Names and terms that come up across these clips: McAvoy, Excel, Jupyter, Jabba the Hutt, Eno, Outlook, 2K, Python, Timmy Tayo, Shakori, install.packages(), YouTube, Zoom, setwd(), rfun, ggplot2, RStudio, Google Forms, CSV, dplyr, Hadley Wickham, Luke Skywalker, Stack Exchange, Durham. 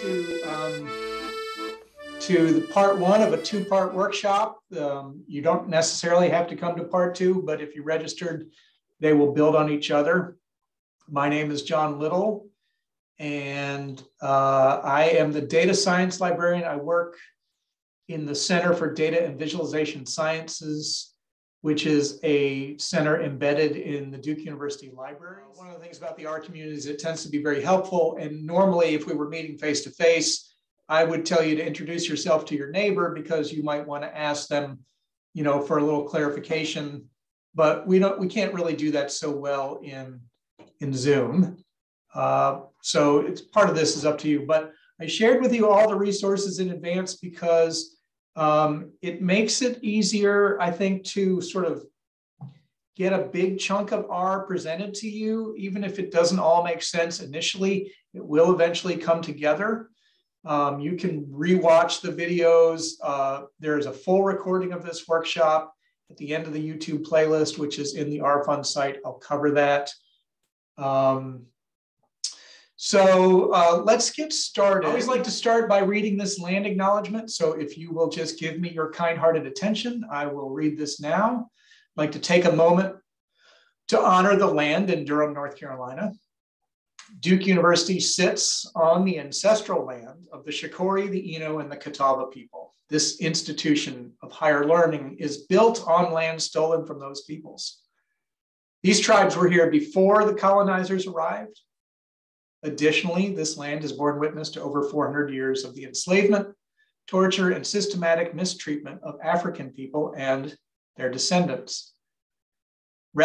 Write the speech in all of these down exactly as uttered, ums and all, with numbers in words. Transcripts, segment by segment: to um, to the part one of a two-part workshop. Um, you don't necessarily have to come to part two, but if you registered, they will build on each other. My name is John Little, and uh, I am the data science librarian. I work in the Center for Data and Visualization Sciences, which is a center embedded in the Duke University library. One of the things about the R community is it tends to be very helpful. And normally, if we were meeting face-to-face, I would tell you to introduce yourself to your neighbor because you might want to ask them, you know, for a little clarification. But we don't, we can't really do that so well in, in Zoom. Uh, so it's part of this is up to you. But I shared with you all the resources in advance because Um, it makes it easier, I think, to sort of get a big chunk of R presented to you. Even if it doesn't all make sense initially, it will eventually come together. Um, you can rewatch the videos. Uh, there's a full recording of this workshop at the end of the YouTube playlist, which is in the rfun site. I'll cover that. Um, So uh, let's get started. I always like to start by reading this land acknowledgement. So if you will just give me your kind-hearted attention, I will read this now. I'd like to take a moment to honor the land in Durham, North Carolina. Duke University sits on the ancestral land of the Shakori, the Eno, and the Catawba people. This institution of higher learning is built on land stolen from those peoples. These tribes were here before the colonizers arrived. Additionally, this land has borne witness to over four hundred years of the enslavement, torture, and systematic mistreatment of African people and their descendants.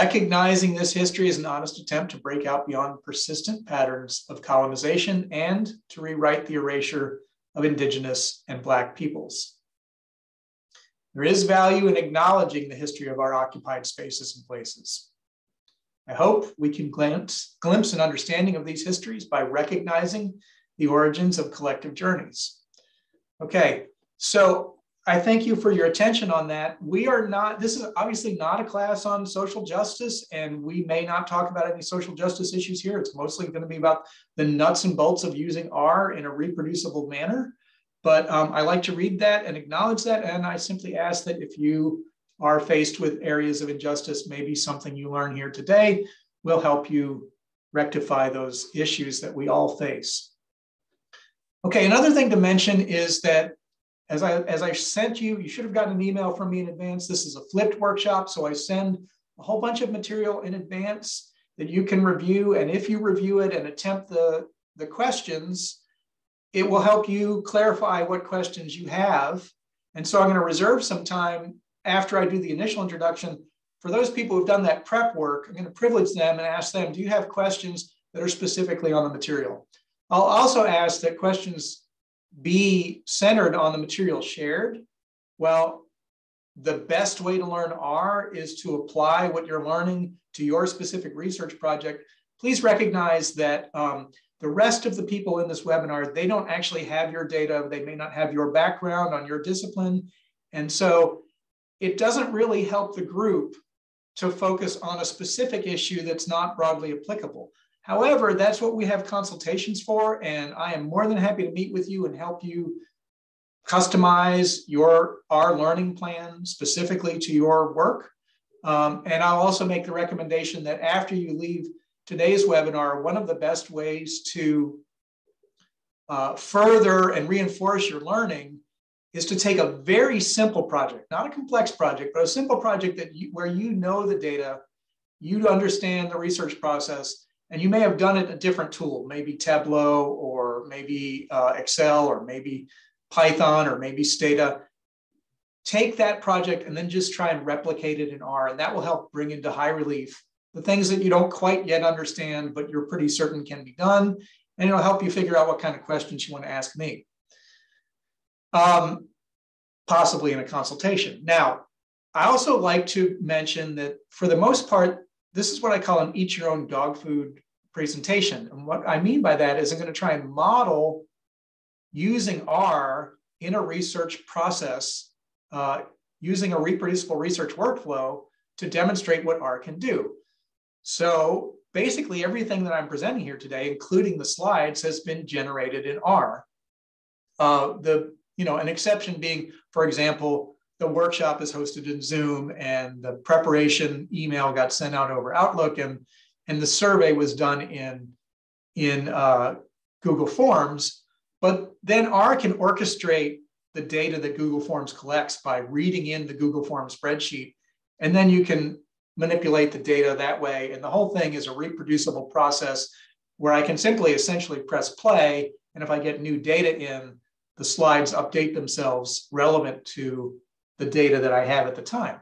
Recognizing this history is an honest attempt to break out beyond persistent patterns of colonization and to rewrite the erasure of Indigenous and Black peoples. There is value in acknowledging the history of our occupied spaces and places. I hope we can glimpse, glimpse an understanding of these histories by recognizing the origins of collective journeys. Okay, so I thank you for your attention on that. We are not, this is obviously not a class on social justice, and we may not talk about any social justice issues here. It's mostly going to be about the nuts and bolts of using R in a reproducible manner. But um, I like to read that and acknowledge that, and I simply ask that if you are faced with areas of injustice, maybe something you learn here today will help you rectify those issues that we all face. Okay, another thing to mention is that as I, as I sent you, you should have gotten an email from me in advance. This is a flipped workshop, so I send a whole bunch of material in advance that you can review, and if you review it and attempt the, the questions, it will help you clarify what questions you have. And so I'm going to reserve some time after I do the initial introduction, for those people who've done that prep work, I'm going to privilege them and ask them, do you have questions that are specifically on the material? I'll also ask that questions be centered on the material shared. Well, the best way to learn R is to apply what you're learning to your specific research project. Please recognize that um, the rest of the people in this webinar, they don't actually have your data. They may not have your background on your discipline. And so it doesn't really help the group to focus on a specific issue that's not broadly applicable. However, that's what we have consultations for, and I am more than happy to meet with you and help you customize your R learning plan specifically to your work. Um, and I'll also make the recommendation that after you leave today's webinar, one of the best ways to uh, further and reinforce your learning is to take a very simple project, not a complex project, but a simple project that you, where you know the data, you understand the research process, and you may have done it in a different tool, maybe Tableau, or maybe uh, Excel, or maybe Python, or maybe Stata. Take that project and then just try and replicate it in R, and that will help bring into high relief the things that you don't quite yet understand, but you're pretty certain can be done, and it'll help you figure out what kind of questions you want to ask me. Um, possibly in a consultation. Now, I also like to mention that for the most part, this is what I call an eat your own dog food presentation. And what I mean by that is I'm going to try and model using R in a research process, uh, using a reproducible research workflow to demonstrate what R can do. So basically everything that I'm presenting here today, including the slides, has been generated in R. Uh, the you know an exception being, for example, the workshop is hosted in Zoom, and the preparation email got sent out over Outlook, and and the survey was done in in uh, Google Forms. But then R can orchestrate the data that Google Forms collects by reading in the Google Forms spreadsheet, and then you can manipulate the data that way. And the whole thing is a reproducible process where I can simply essentially press play, and if I get new data in, the slides update themselves relevant to the data that I have at the time.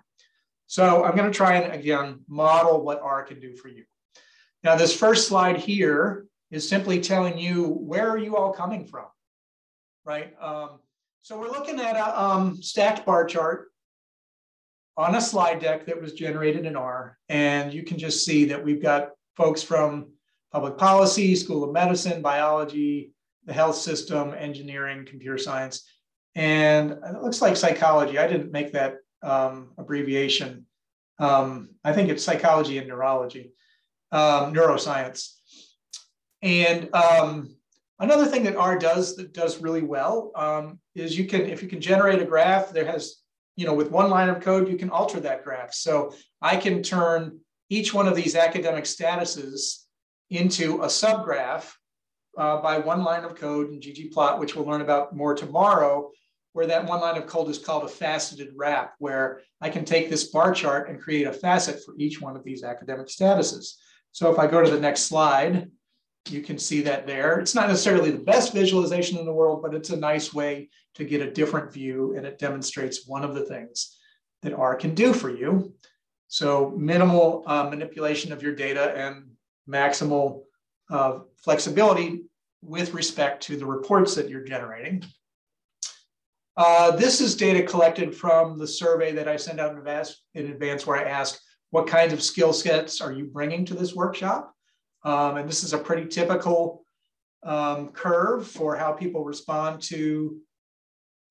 So I'm going to try and, again, model what R can do for you. Now, this first slide here is simply telling you where are you all coming from, right? Um, so we're looking at a um, stacked bar chart on a slide deck that was generated in R, and you can just see that we've got folks from public policy, school of medicine, biology, the health system, engineering, computer science, and it looks like psychology. I didn't make that um, abbreviation. Um, I think it's psychology and neurology, um, neuroscience. And um, another thing that R does that does really well um, is you can, if you can generate a graph, there has, you know, with one line of code, you can alter that graph. So I can turn each one of these academic statuses into a subgraph Uh, by one line of code in ggplot, which we'll learn about more tomorrow, where that one line of code is called a faceted wrap, where I can take this bar chart and create a facet for each one of these academic statuses. So if I go to the next slide, you can see that there. It's not necessarily the best visualization in the world, but it's a nice way to get a different view, and it demonstrates one of the things that R can do for you. So minimal uh, manipulation of your data and maximal Uh, flexibility with respect to the reports that you're generating. Uh, this is data collected from the survey that I send out in advance, in advance where I ask, what kinds of skill sets are you bringing to this workshop? Um, and this is a pretty typical um, curve for how people respond to,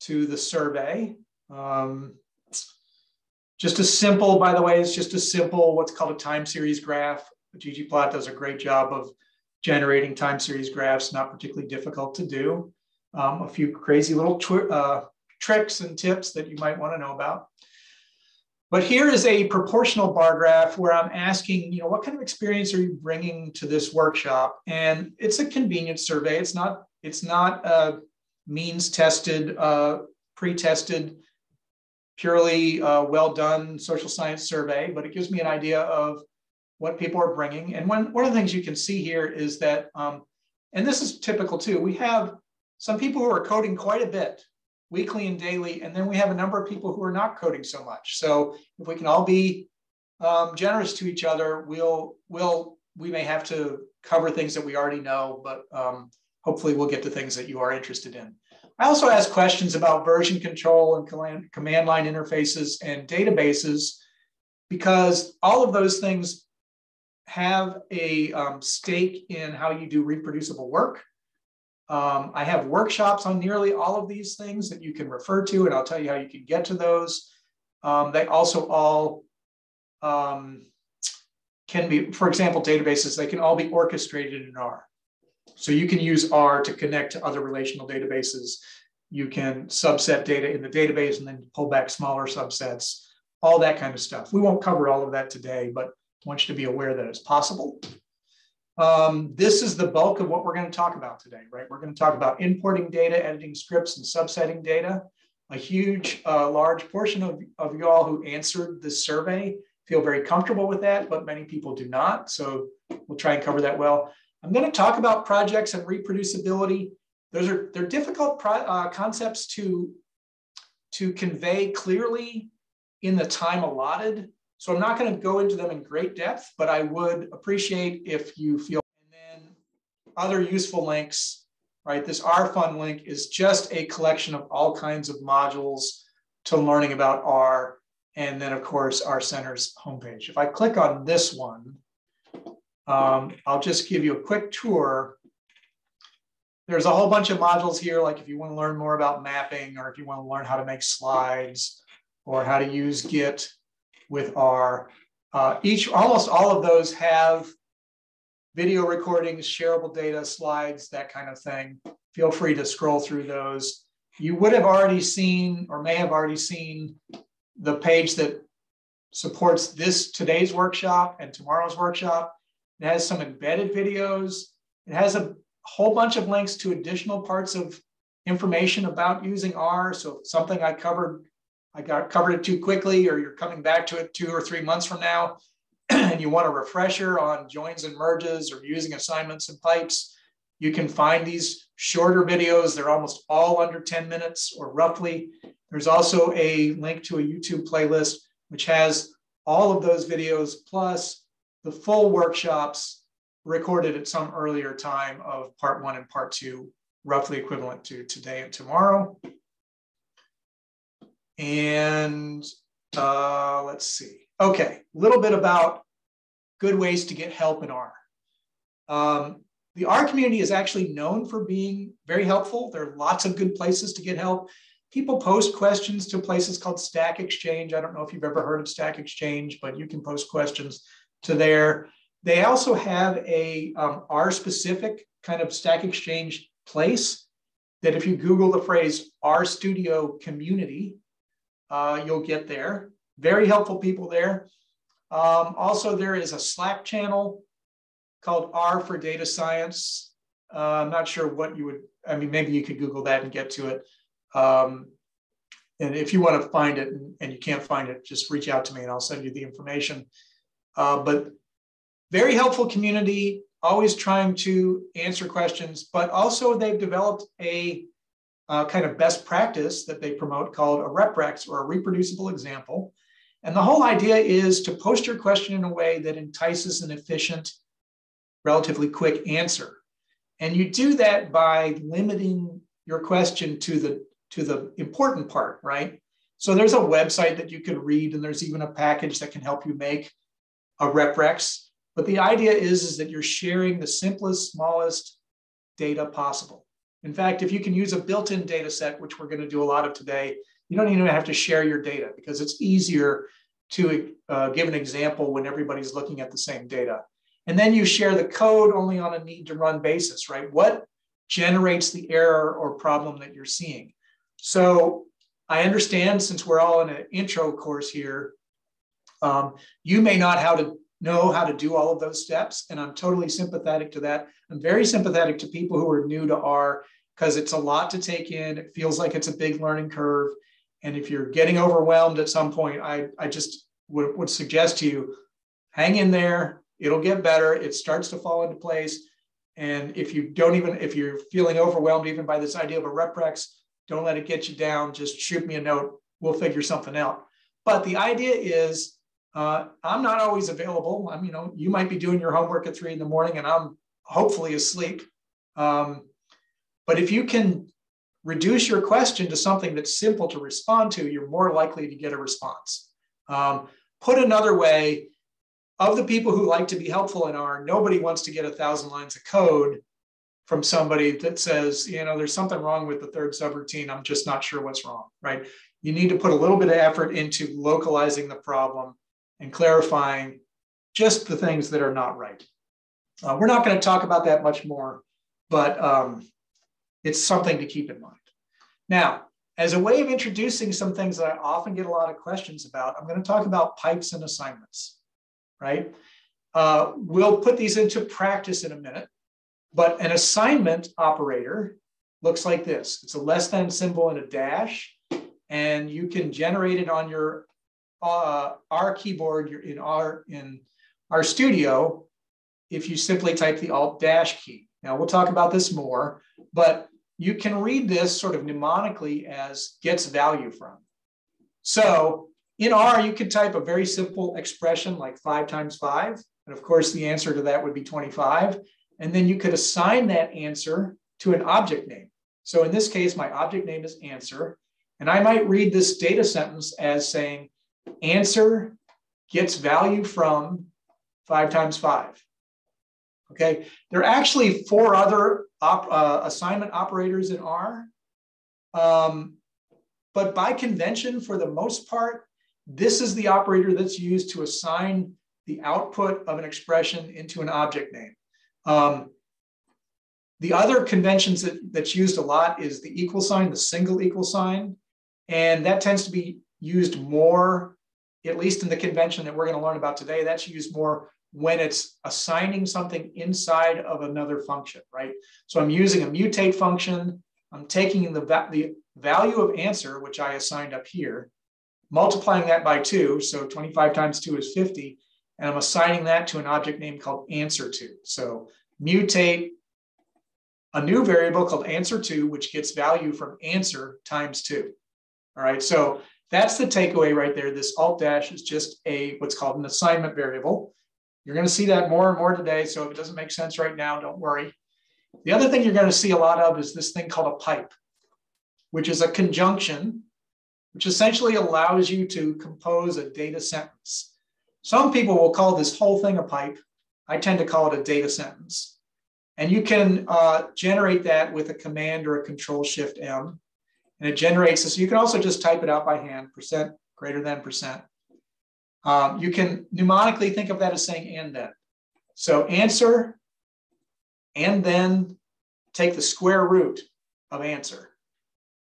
to the survey. Um, just a simple, by the way, it's just a simple, what's called a time series graph. ggplot does a great job of generating time series graphs, not particularly difficult to do. Um, a few crazy little uh, tricks and tips that you might want to know about. But here is a proportional bar graph where I'm asking, you know, what kind of experience are you bringing to this workshop? And it's a convenience survey. It's not, it's not a means tested, uh, pre-tested, purely uh, well done social science survey, but it gives me an idea of what people are bringing. And one, one of the things you can see here is that, um, and this is typical too, we have some people who are coding quite a bit, weekly and daily, and then we have a number of people who are not coding so much. So if we can all be um, generous to each other, we'll, we'll, we may have to cover things that we already know, but um, hopefully we'll get to things that you are interested in. I also ask questions about version control and command line interfaces and databases, because all of those things have a um, stake in how you do reproducible work. Um, I have workshops on nearly all of these things that you can refer to, and I'll tell you how you can get to those. Um, they also all um, can be, for example, databases, they can all be orchestrated in R. So you can use R to connect to other relational databases. You can subset data in the database and then pull back smaller subsets, all that kind of stuff. We won't cover all of that today, but I want you to be aware that it's possible. Um, this is the bulk of what we're going to talk about today, right? We're going to talk about importing data, editing scripts, and subsetting data. A huge, uh, large portion of, of you all who answered this survey feel very comfortable with that, but many people do not. So we'll try and cover that well. I'm going to talk about projects and reproducibility. Those are they're difficult pro, uh, concepts to, to convey clearly in the time allotted. So I'm not going to go into them in great depth, but I would appreciate if you feel. And then other useful links, right? This rfun link is just a collection of all kinds of modules to learning about R. And then, of course, our center's homepage. If I click on this one, um, I'll just give you a quick tour. There's a whole bunch of modules here, like if you want to learn more about mapping, or if you want to learn how to make slides, or how to use Git with R. Uh, each, almost all of those have video recordings, shareable data, slides, that kind of thing. Feel free to scroll through those. You would have already seen, or may have already seen, the page that supports this today's workshop and tomorrow's workshop. It has some embedded videos. It has a whole bunch of links to additional parts of information about using R. So if something I covered, I got covered it too quickly, or you're coming back to it two or three months from now, and you want a refresher on joins and merges or using assignments and pipes, you can find these shorter videos. They're almost all under ten minutes or roughly. There's also a link to a YouTube playlist, which has all of those videos plus the full workshops recorded at some earlier time of part one and part two, roughly equivalent to today and tomorrow. And uh, let's see. Okay, a little bit about good ways to get help in R. Um, the R community is actually known for being very helpful. There are lots of good places to get help. People post questions to places called Stack Exchange. I don't know if you've ever heard of Stack Exchange, but you can post questions to there. They also have a um, R-specific kind of Stack Exchange place that if you Google the phrase RStudio community, uh, you'll get there. Very helpful people there. Um, also, there is a Slack channel called R for Data Science. Uh, I'm not sure what you would, I mean, maybe you could Google that and get to it. Um, and if you want to find it and, and you can't find it, just reach out to me and I'll send you the information. Uh, but very helpful community, always trying to answer questions, but also they've developed a uh, kind of best practice that they promote called a Reprex, or a reproducible example. And the whole idea is to post your question in a way that entices an efficient, relatively quick answer. And you do that by limiting your question to the to the important part, right? So there's a website that you can read, and there's even a package that can help you make a Reprex. But the idea is, is that you're sharing the simplest, smallest data possible. In fact, if you can use a built-in data set, which we're gonna do a lot of today, you don't even have to share your data because it's easier to uh, give an example when everybody's looking at the same data. And then you share the code only on a need to run basis, right? What generates the error or problem that you're seeing? So I understand, since we're all in an intro course here, um, you may not how to know how to do all of those steps, and I'm totally sympathetic to that. I'm very sympathetic to people who are new to R because it's a lot to take in. It feels like it's a big learning curve. And if you're getting overwhelmed at some point, I, I just would, would suggest to you, hang in there, it'll get better. It starts to fall into place. And if you don't even, if you're feeling overwhelmed even by this idea of a Reprex, don't let it get you down. Just shoot me a note. We'll figure something out. But the idea is, uh, I'm not always available. I'm, you know, you might be doing your homework at three in the morning, and I'm hopefully asleep. Um, but if you can reduce your question to something that's simple to respond to, you're more likely to get a response. Um, put another way, of the people who like to be helpful in R, nobody wants to get a thousand lines of code from somebody that says, you know, there's something wrong with the third subroutine. I'm just not sure what's wrong, right? You need to put a little bit of effort into localizing the problem and clarifying just the things that are not right. Uh, we're not going to talk about that much more, but um, it's something to keep in mind. Now, as a way of introducing some things that I often get a lot of questions about, I'm going to talk about pipes and assignments, right? Uh, we'll put these into practice in a minute. But an assignment operator looks like this. It's a less than symbol and a dash, and you can generate it on your uh, R keyboard in R, in RStudio if you simply type the alt dash key. Now, we'll talk about this more, but you can read this sort of mnemonically as gets value from. So in R, you could type a very simple expression like five times five. And of course, the answer to that would be twenty-five. And then you could assign that answer to an object name. So in this case, my object name is answer. And I might read this data sentence as saying, answer gets value from five times five. Okay, there are actually four other op uh, assignment operators in R. Um, but by convention, for the most part, this is the operator that's used to assign the output of an expression into an object name. Um, the other conventions that, that's used a lot is the equal sign, the single equal sign. And that tends to be used more, at least in the convention that we're going to learn about today, that's used more when it's assigning something inside of another function, right? So I'm using a mutate function. I'm taking the, va the value of answer, which I assigned up here, multiplying that by two. So twenty-five times two is fifty. And I'm assigning that to an object name called answer two. So mutate a new variable called answer two, which gets value from answer times two. All right, so that's the takeaway right there. This alt dash is just a what's called an assignment variable. You're going to see that more and more today. So if it doesn't make sense right now, don't worry. The other thing you're going to see a lot of is this thing called a pipe, which is a conjunction, which essentially allows you to compose a data sentence. Some people will call this whole thing a pipe. I tend to call it a data sentence. And you can uh, generate that with a command or a control shift M. And it generates this. You can also just type it out by hand, percent greater than percent. Um, you can mnemonically think of that as saying and then. So answer and then take the square root of answer.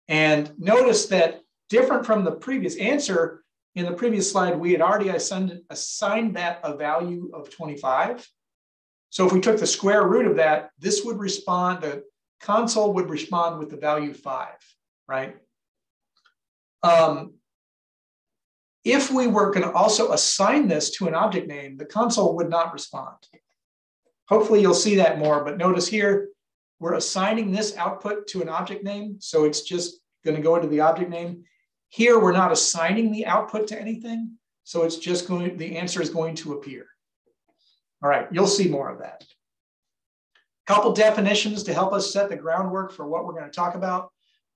And notice that different from the previous answer, in the previous slide, we had already assigned, assigned that a value of twenty-five. So if we took the square root of that, this would respond, the console would respond with the value five. Right? Um, if we were going to also assign this to an object name, the console would not respond. Hopefully you'll see that more, but notice here, we're assigning this output to an object name, so it's just going to go into the object name. Here, we're not assigning the output to anything, so it's just going, the answer is going to appear. All right, you'll see more of that. A couple definitions to help us set the groundwork for what we're going to talk about.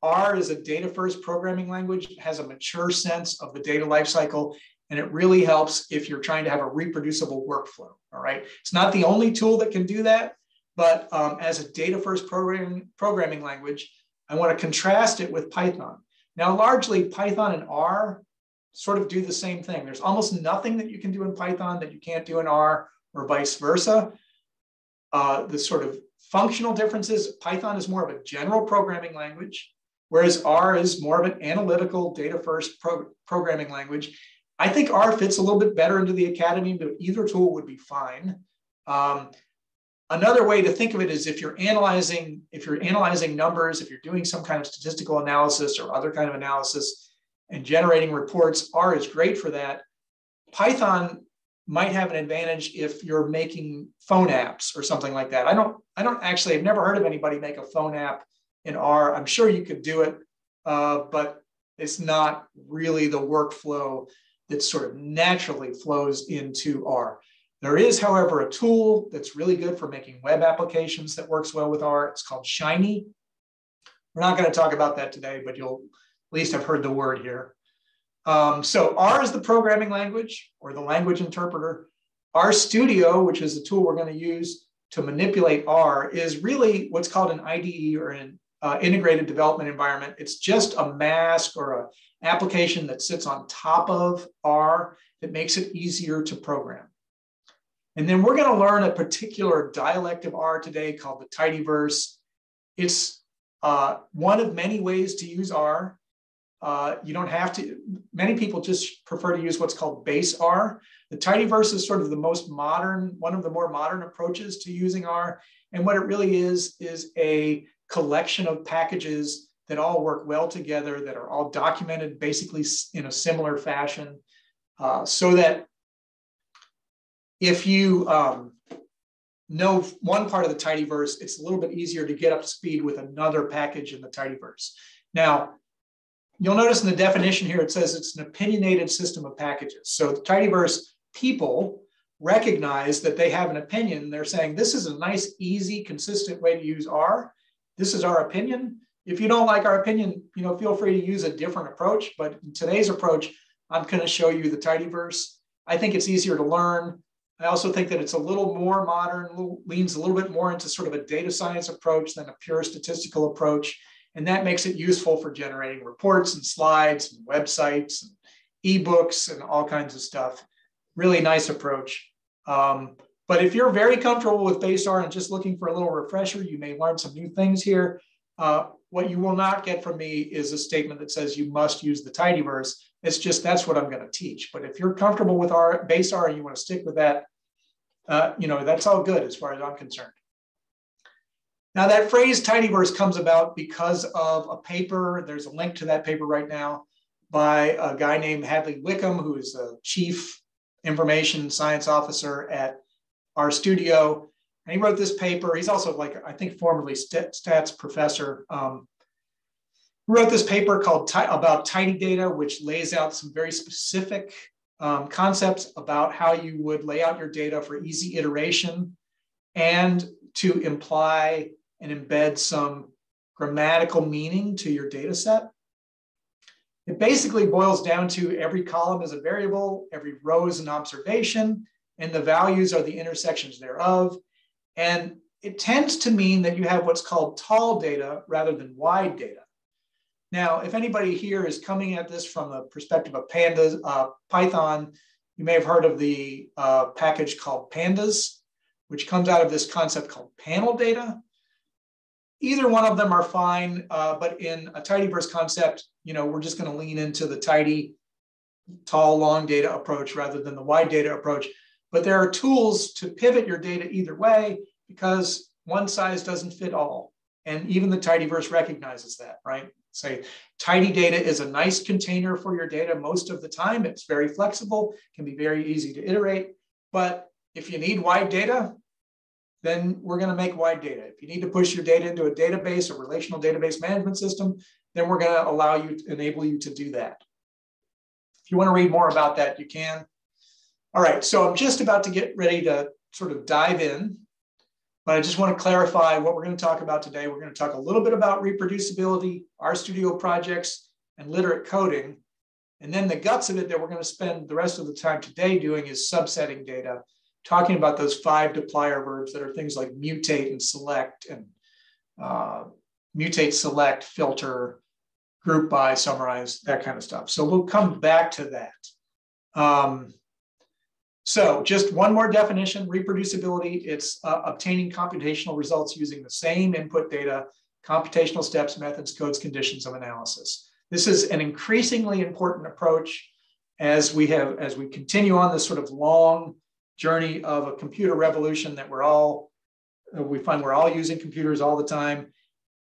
R is a data-first programming language. It has a mature sense of the data lifecycle, and it really helps if you're trying to have a reproducible workflow, all right? It's not the only tool that can do that, but um, as a data-first programming, programming language, I want to contrast it with Python. Now, largely, Python and R sort of do the same thing. There's almost nothing that you can do in Python that you can't do in R, or vice versa. Uh, the sort of functional differences, Python is more of a general programming language, whereas R is more of an analytical data-first pro programming language. I think R fits a little bit better into the academy, but either tool would be fine. Um, another way to think of it is if you're analyzing, if you're analyzing numbers, if you're doing some kind of statistical analysis or other kind of analysis and generating reports, R is great for that. Python might have an advantage if you're making phone apps or something like that. I don't, I don't actually, I've never heard of anybody make a phone app in R. I'm sure you could do it, uh, but it's not really the workflow that sort of naturally flows into R. There is, however, a tool that's really good for making web applications that works well with R. It's called Shiny. We're not going to talk about that today, but you'll at least have heard the word here. Um, so R is the programming language or the language interpreter. RStudio, which is the tool we're going to use to manipulate R, is really what's called an I D E or an Uh, integrated development environment. It's just a mask or an application that sits on top of R that makes it easier to program. And then we're going to learn a particular dialect of R today called the tidyverse. It's uh, one of many ways to use R. Uh, you don't have to, many people just prefer to use what's called base R. The tidyverse is sort of the most modern, one of the more modern approaches to using R. And what it really is, is a collection of packages that all work well together, that are all documented basically in a similar fashion, uh, so that if you um, know one part of the tidyverse, it's a little bit easier to get up to speed with another package in the tidyverse. Now, you'll notice in the definition here, it says it's an opinionated system of packages. So the tidyverse people recognize that they have an opinion. They're saying, this is a nice, easy, consistent way to use R. This is our opinion. If you don't like our opinion, you know, feel free to use a different approach. But in today's approach, I'm going to show you the tidyverse. I think it's easier to learn. I also think that it's a little more modern, leans a little bit more into sort of a data science approach than a pure statistical approach. And that makes it useful for generating reports and slides and websites and ebooks and all kinds of stuff. Really nice approach. Um, But if you're very comfortable with base R and just looking for a little refresher, you may learn some new things here. Uh, what you will not get from me is a statement that says you must use the tidyverse. It's just, that's what I'm going to teach. But if you're comfortable with our base R and you want to stick with that, uh, you know, that's all good as far as I'm concerned. Now that phrase tidyverse comes about because of a paper. There's a link to that paper right now by a guy named Hadley Wickham, who is the chief information science officer at RStudio. And he wrote this paper. He's also, like, I think formerly stats professor. Um, wrote this paper called about tidy data, which lays out some very specific um, concepts about how you would lay out your data for easy iteration and to imply and embed some grammatical meaning to your data set. It basically boils down to every column is a variable, every row is an observation, and the values are the intersections thereof. And it tends to mean that you have what's called tall data rather than wide data. Now, if anybody here is coming at this from the perspective of pandas, uh, Python, you may have heard of the uh, package called pandas, which comes out of this concept called panel data. Either one of them are fine, uh, but in a tidyverse concept, you know, we're just going to lean into the tidy, tall, long data approach rather than the wide data approach. But there are tools to pivot your data either way, because one size doesn't fit all. And even the tidyverse recognizes that, right? Say, tidy data is a nice container for your data most of the time. It's very flexible, can be very easy to iterate. But if you need wide data, then we're going to make wide data. If you need to push your data into a database, a relational database management system, then we're going to allow you, enable you to do that. If you want to read more about that, you can. All right, so I'm just about to get ready to sort of dive in, but I just want to clarify what we're going to talk about today. We're going to talk a little bit about reproducibility, RStudio projects, and literate coding. And then the guts of it that we're going to spend the rest of the time today doing is subsetting data, talking about those five dplyr verbs that are things like mutate and select, and uh, mutate, select, filter, group by, summarize, that kind of stuff. So we'll come back to that. Um, So just one more definition, reproducibility, it's uh, obtaining computational results using the same input data, computational steps, methods, codes, conditions of analysis. This is an increasingly important approach as we have, as we continue on this sort of long journey of a computer revolution that we're all, we find we're all using computers all the time.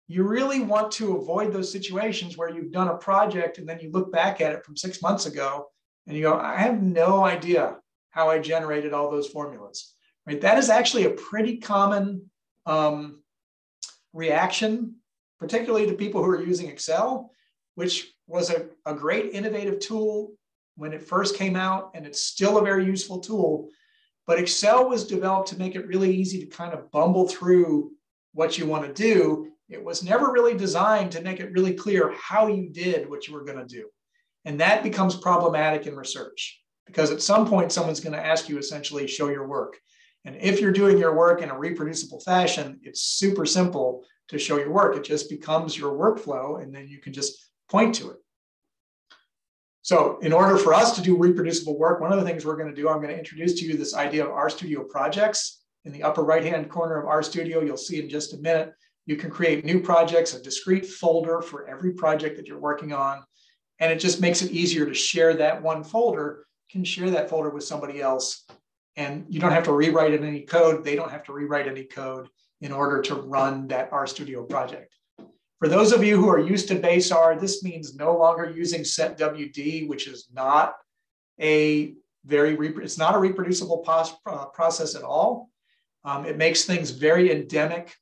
You really want to avoid those situations where you've done a project and then you look back at it from six months ago and you go, I have no idea how I generated all those formulas, right? That is actually a pretty common um, reaction, particularly to people who are using Excel, which was a, a great innovative tool when it first came out, and it's still a very useful tool. But Excel was developed to make it really easy to kind of bumble through what you want to do. It was never really designed to make it really clear how you did what you were going to do. And that becomes problematic in research, because at some point, someone's going to ask you essentially, show your work. And if you're doing your work in a reproducible fashion, it's super simple to show your work. It just becomes your workflow, and then you can just point to it. So in order for us to do reproducible work, one of the things we're going to do, I'm going to introduce to you this idea of RStudio projects. In the upper right-hand corner of RStudio, you'll see in just a minute, you can create new projects, a discrete folder for every project that you're working on. And it just makes it easier to share that one folder, can share that folder with somebody else, and you don't have to rewrite any code. They don't have to rewrite any code in order to run that RStudio project. For those of you who are used to base R, this means no longer using setwd, which is not a very, it's not a reproducible process at all. Um, it makes things very endemic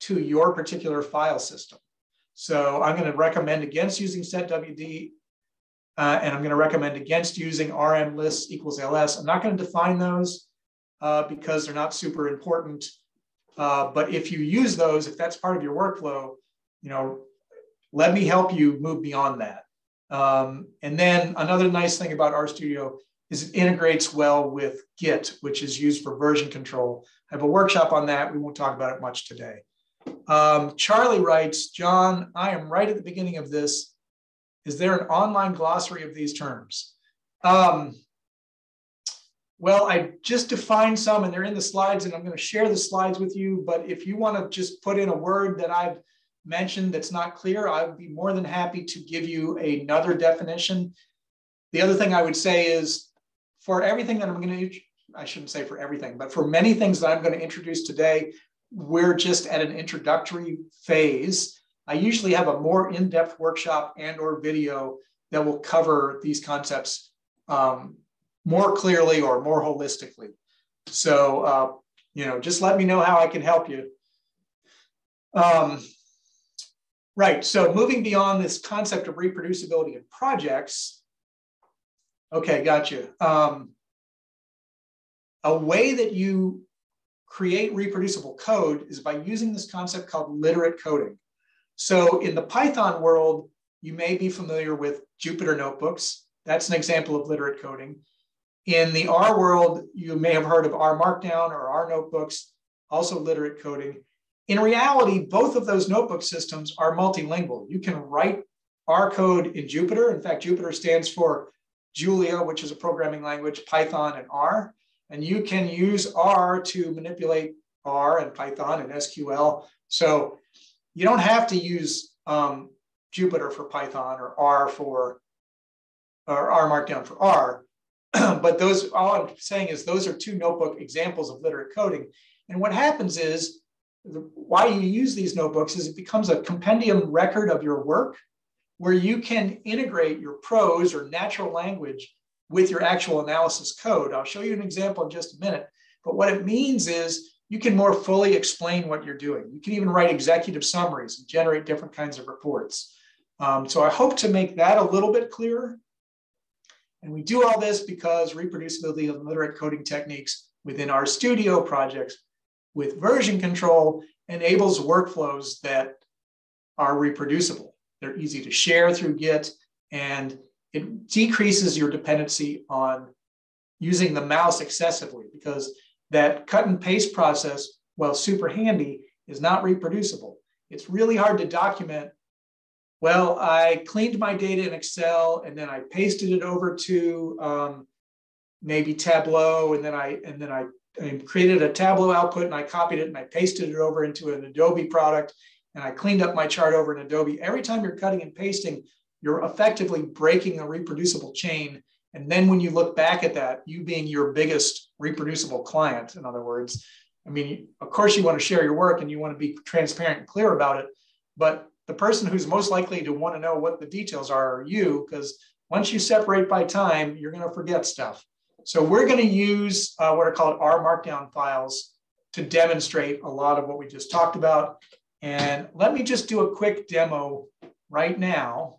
to your particular file system. So I'm going to recommend against using setwd. Uh, and I'm going to recommend against using rm lists equals ls. I'm not going to define those uh, because they're not super important. Uh, but if you use those, if that's part of your workflow, you know, let me help you move beyond that. Um, and then another nice thing about RStudio is it integrates well with Git, which is used for version control. I have a workshop on that. We won't talk about it much today. Um, Charlie writes, John, I am right at the beginning of this. Is there an online glossary of these terms? Um, Well, I just defined some and they're in the slides and I'm going to share the slides with you. But if you want to just put in a word that I've mentioned that's not clear, I would be more than happy to give you another definition. The other thing I would say is for everything that I'm going to, I shouldn't say for everything, but for many things that I'm going to introduce today, we're just at an introductory phase. I usually have a more in-depth workshop and or video that will cover these concepts um, more clearly or more holistically. So, uh, you know, just let me know how I can help you. Um, right, so moving beyond this concept of reproducibility in projects. Okay, gotcha. Um, a way that you create reproducible code is by using this concept called literate coding. So in the Python world, you may be familiar with Jupyter notebooks. That's an example of literate coding. In the R world, you may have heard of R Markdown or R notebooks, also literate coding. In reality, both of those notebook systems are multilingual. You can write R code in Jupyter. In fact, Jupyter stands for Julia, which is a programming language, Python, and R. And you can use R to manipulate R and Python and S Q L. So you don't have to use um, Jupyter for Python or R for, or R Markdown for R. But those, all I'm saying is those are two notebook examples of literate coding. And what happens is, the, why you use these notebooks is it becomes a compendium record of your work where you can integrate your prose or natural language with your actual analysis code. I'll show you an example in just a minute. But what it means is you can more fully explain what you're doing. You can even write executive summaries and generate different kinds of reports. Um, so I hope to make that a little bit clearer. And we do all this because reproducibility of literate coding techniques within our studio projects with version control enables workflows that are reproducible. They're easy to share through Git, and it decreases your dependency on using the mouse excessively, because that cut and paste process, while super handy, is not reproducible. It's really hard to document. Well, I cleaned my data in Excel and then I pasted it over to um, maybe Tableau, and then I and then I, I created a Tableau output and I copied it and I pasted it over into an Adobe product and I cleaned up my chart over in Adobe. Every time you're cutting and pasting, you're effectively breaking a reproducible chain. And then when you look back at that, you being your biggest reproducible client, in other words, I mean, of course you want to share your work and you want to be transparent and clear about it, but the person who's most likely to want to know what the details are are you, because once you separate by time, you're going to forget stuff. So we're going to use uh, what are called R Markdown files to demonstrate a lot of what we just talked about. And let me just do a quick demo right now.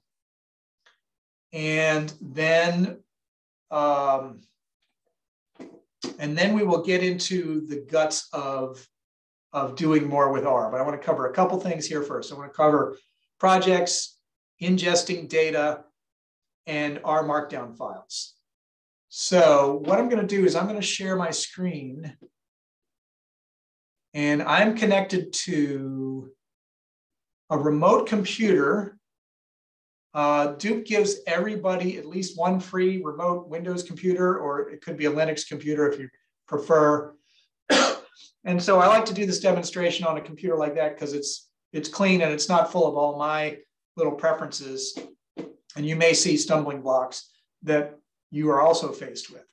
And then, um, and then we will get into the guts of, of doing more with R. But I want to cover a couple things here first. I want to cover projects, ingesting data, and R Markdown files. So what I'm going to do is I'm going to share my screen. And I'm connected to a remote computer. Uh, Duke gives everybody at least one free remote Windows computer, or it could be a Linux computer if you prefer. And so I like to do this demonstration on a computer like that because it's it's clean and it's not full of all my little preferences. And you may see stumbling blocks that you are also faced with.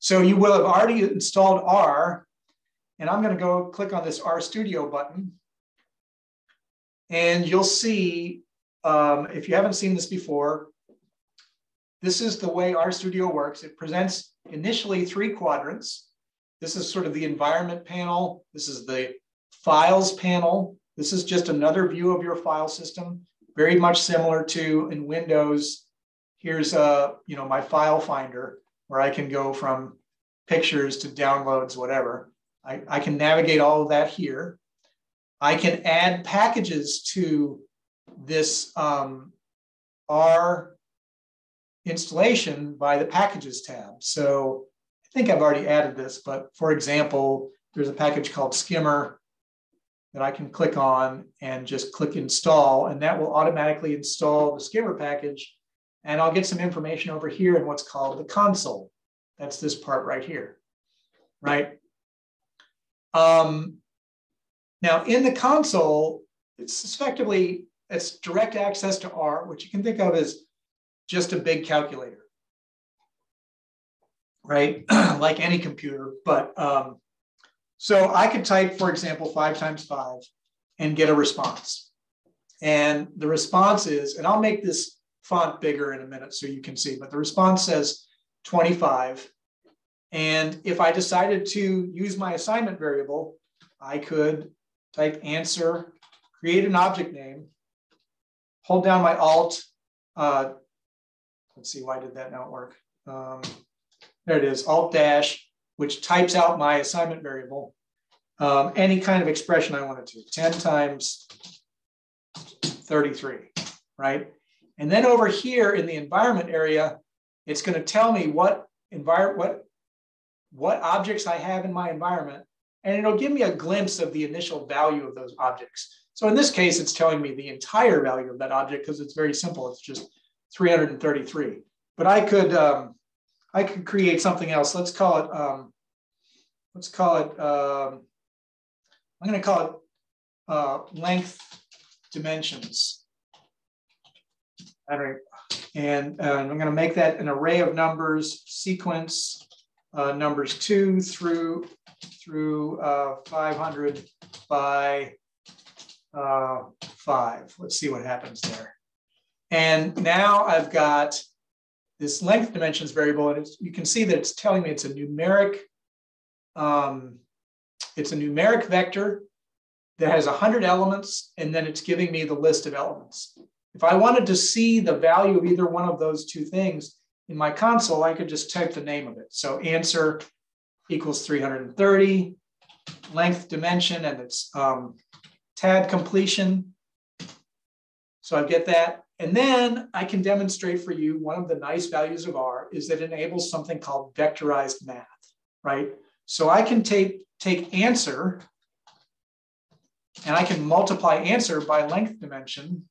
So you will have already installed R, and I'm going to go click on this RStudio button. And you'll see, Um, if you haven't seen this before, this is the way RStudio works. It presents initially three quadrants. This is sort of the environment panel. This is the files panel. This is just another view of your file system, very much similar to in Windows. Here's a, you know, my file finder where I can go from pictures to downloads, whatever. I, I can navigate all of that here. I can add packages to this um, R installation by the packages tab. So I think I've already added this, but for example, there's a package called Skimmer that I can click on and just click install, and that will automatically install the Skimmer package. And I'll get some information over here in what's called the console. That's this part right here, right? Um, now in the console, it's effectively, it's direct access to R, which you can think of as just a big calculator, right? Like any computer, but um, so I could type, for example, five times five and get a response. And the response is, and I'll make this font bigger in a minute so you can see, but the response says twenty-five. And if I decided to use my assignment variable, I could type answer, create an object name, hold down my Alt. Uh, let's see, why did that not work? Um, there it is, Alt dash, which types out my assignment variable, um, any kind of expression I wanted to, ten times thirty-three, right? And then over here in the environment area, it's going to tell me what environment, what, what objects I have in my environment, and it'll give me a glimpse of the initial value of those objects. So in this case, it's telling me the entire value of that object because it's very simple. It's just three hundred thirty-three. But I could um, I could create something else. Let's call it um, let's call it um, I'm going to call it uh, length dimensions. All right, and uh, I'm going to make that an array of numbers sequence. Uh, numbers two through through uh, five hundred by uh, five. Let's see what happens there. And now I've got this length dimensions variable, and it's, you can see that it's telling me it's a numeric um, it's a numeric vector that has one hundred elements, and then it's giving me the list of elements. If I wanted to see the value of either one of those two things, in my console, I could just type the name of it. So answer equals three hundred thirty, length dimension, and it's um, tab completion. So I get that. And then I can demonstrate for you one of the nice values of R is that it enables something called vectorized math, right? So I can take, take answer, and I can multiply answer by length dimension.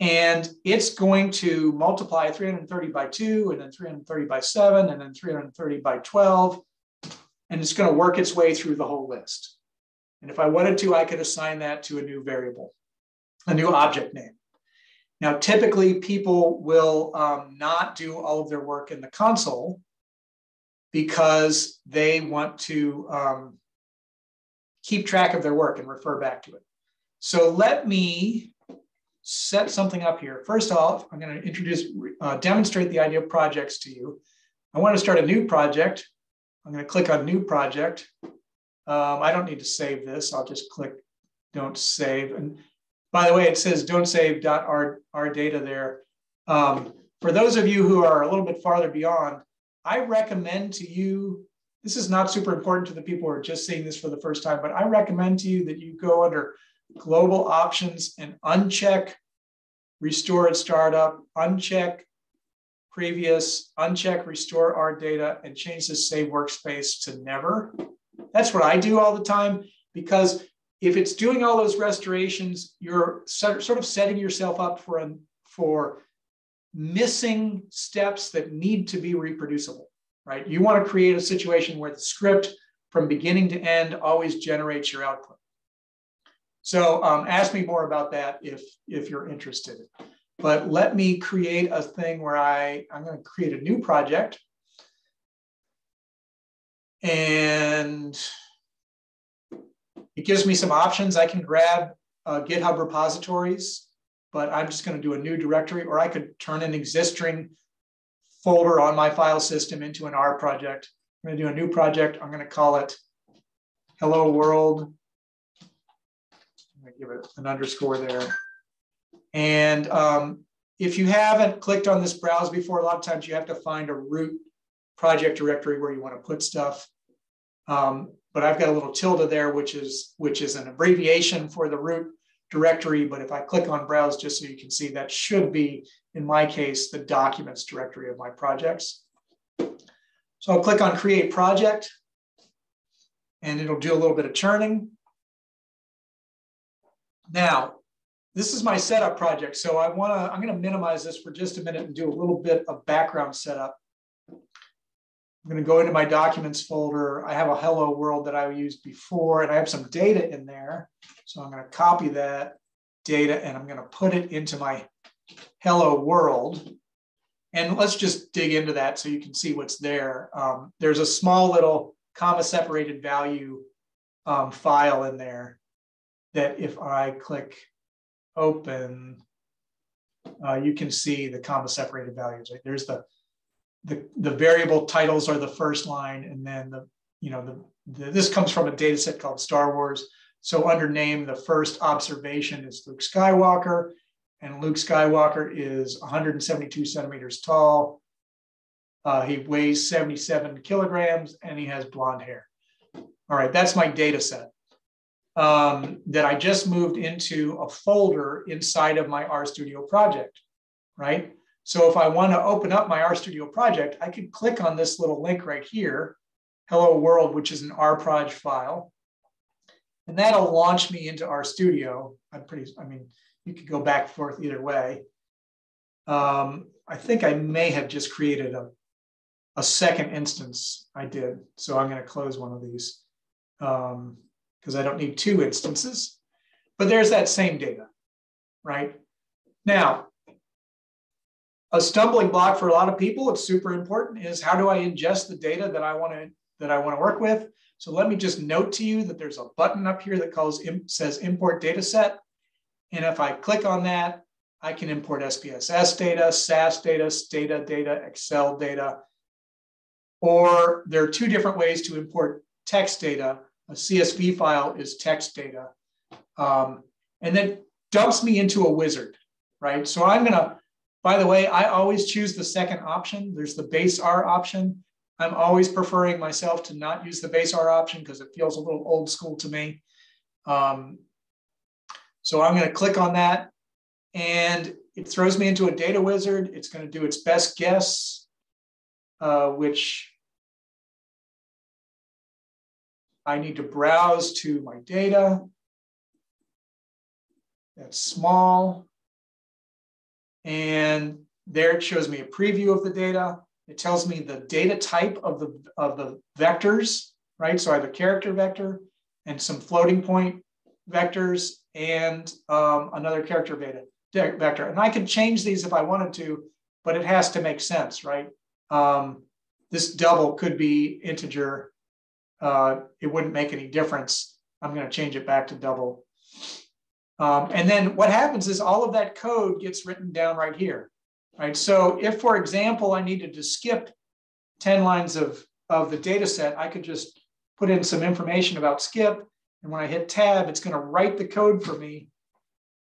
And it's going to multiply three hundred thirty by two, and then three hundred thirty by seven, and then three hundred thirty by twelve. And it's going to work its way through the whole list. And if I wanted to, I could assign that to a new variable, a new object name. Now, typically, people will um, not do all of their work in the console because they want to um, keep track of their work and refer back to it. So let me set something up here. First off, I'm going to introduce, uh, demonstrate the idea of projects to you. I want to start a new project. I'm going to click on new project. Um, I don't need to save this. I'll just click don't save. And by the way, it says don't save .r, .r data there. Um, for those of you who are a little bit farther beyond, I recommend to you, this is not super important to the people who are just seeing this for the first time, but I recommend to you that you go under global options and uncheck restore at startup, uncheck previous, uncheck restore our data, and change the save workspace to never. That's what I do all the time, because if it's doing all those restorations, you're sort of setting yourself up for, a, for missing steps that need to be reproducible, right? You want to create a situation where the script from beginning to end always generates your output. So um, ask me more about that if, if you're interested. But let me create a thing where I, I'm going to create a new project. And it gives me some options. I can grab uh, GitHub repositories, but I'm just going to do a new directory, or I could turn an existing folder on my file system into an R project. I'm going to do a new project. I'm going to call it Hello World. I give it an underscore there. And um, if you haven't clicked on this browse before, a lot of times you have to find a root project directory where you want to put stuff. Um, but I've got a little tilde there, which is, which is an abbreviation for the root directory. But if I click on browse, just so you can see, that should be, in my case, the documents directory of my projects. So I'll click on create project, and it'll do a little bit of churning. Now, this is my setup project. So I wanna, I'm gonna minimize this for just a minute and do a little bit of background setup. I'm going to go into my documents folder. I have a hello world that I used before, and I have some data in there. So I'm going to copy that data and I'm going to put it into my hello world. And let's just dig into that so you can see what's there. Um, there's a small little comma separated value um, file in there that if I click open, uh, you can see the comma separated values. Right? There's the The, the variable titles are the first line, and then the you know the, the this comes from a data set called Star Wars. So under name, the first observation is Luke Skywalker, and Luke Skywalker is one hundred seventy-two centimeters tall. Uh, he weighs seventy-seven kilograms, and he has blonde hair. All right, that's my data set um, that I just moved into a folder inside of my RStudio project, right? So if I want to open up my RStudio project, I could click on this little link right here, Hello World, which is an R proj file. And that'll launch me into RStudio. I'm pretty, I mean, you could go back and forth either way. Um, I think I may have just created a, a second instance. I did. So I'm going to close one of these um, because I don't need two instances. But there's that same data, right? Now, a stumbling block for a lot of people, it's super important, is how do I ingest the data that I want to that I want to work with? So let me just note to you that there's a button up here that calls says import data set. And if I click on that, I can import S P S S data, S A S data, Stata data, Excel data. Or there are two different ways to import text data. A C S V file is text data. Um, and that dumps me into a wizard, right? So I'm going to By the way, I always choose the second option. There's the base R option. I'm always preferring myself to not use the base R option because it feels a little old school to me. Um, so I'm going to click on that and it throws me into a data wizard. It's going to do its best guess, uh, which I need to browse to my data. That's small. And there it shows me a preview of the data. It tells me the data type of the, of the vectors, right? So I have a character vector and some floating point vectors and um, another character data vector. And I can change these if I wanted to, but it has to make sense, right? Um, this double could be integer. Uh, it wouldn't make any difference. I'm going to change it back to double. Um, and then what happens is all of that code gets written down right here, right? So if, for example, I needed to skip ten lines of, of the data set, I could just put in some information about skip. And when I hit tab, it's going to write the code for me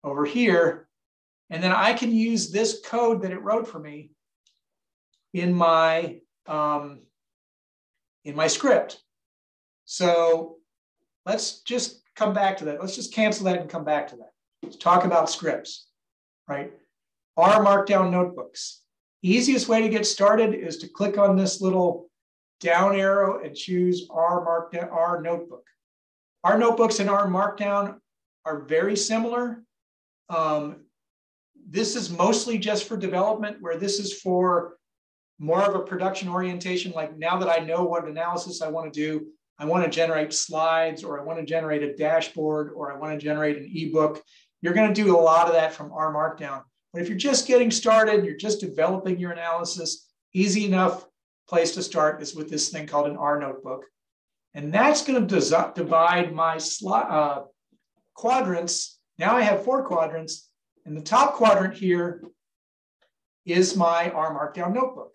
over here. And then I can use this code that it wrote for me in my, um, in my script. So let's just come back to that. Let's just cancel that and come back to that. Let's talk about scripts, right? R Markdown notebooks. Easiest way to get started is to click on this little down arrow and choose R Markdown, R Notebook. R Notebooks and R Markdown are very similar. Um, this is mostly just for development, where this is for more of a production orientation. Like now that I know what analysis I want to do, I want to generate slides, or I want to generate a dashboard, or I want to generate an ebook. You're going to do a lot of that from R Markdown. But if you're just getting started, you're just developing your analysis, easy enough place to start is with this thing called an R notebook. And that's going to divide my uh, quadrants. Now I have four quadrants, and the top quadrant here is my R Markdown notebook,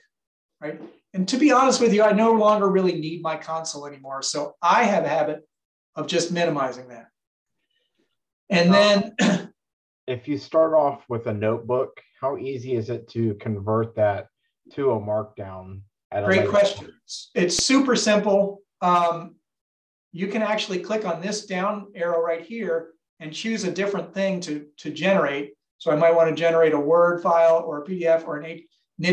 right? And to be honest with you, I no longer really need my console anymore. So I have a habit of just minimizing that. And now, then if you start off with a notebook, how easy is it to convert that to a markdown? At great a question. Point? It's super simple. Um, you can actually click on this down arrow right here and choose a different thing to, to generate. So I might want to generate a Word file or a P D F or an N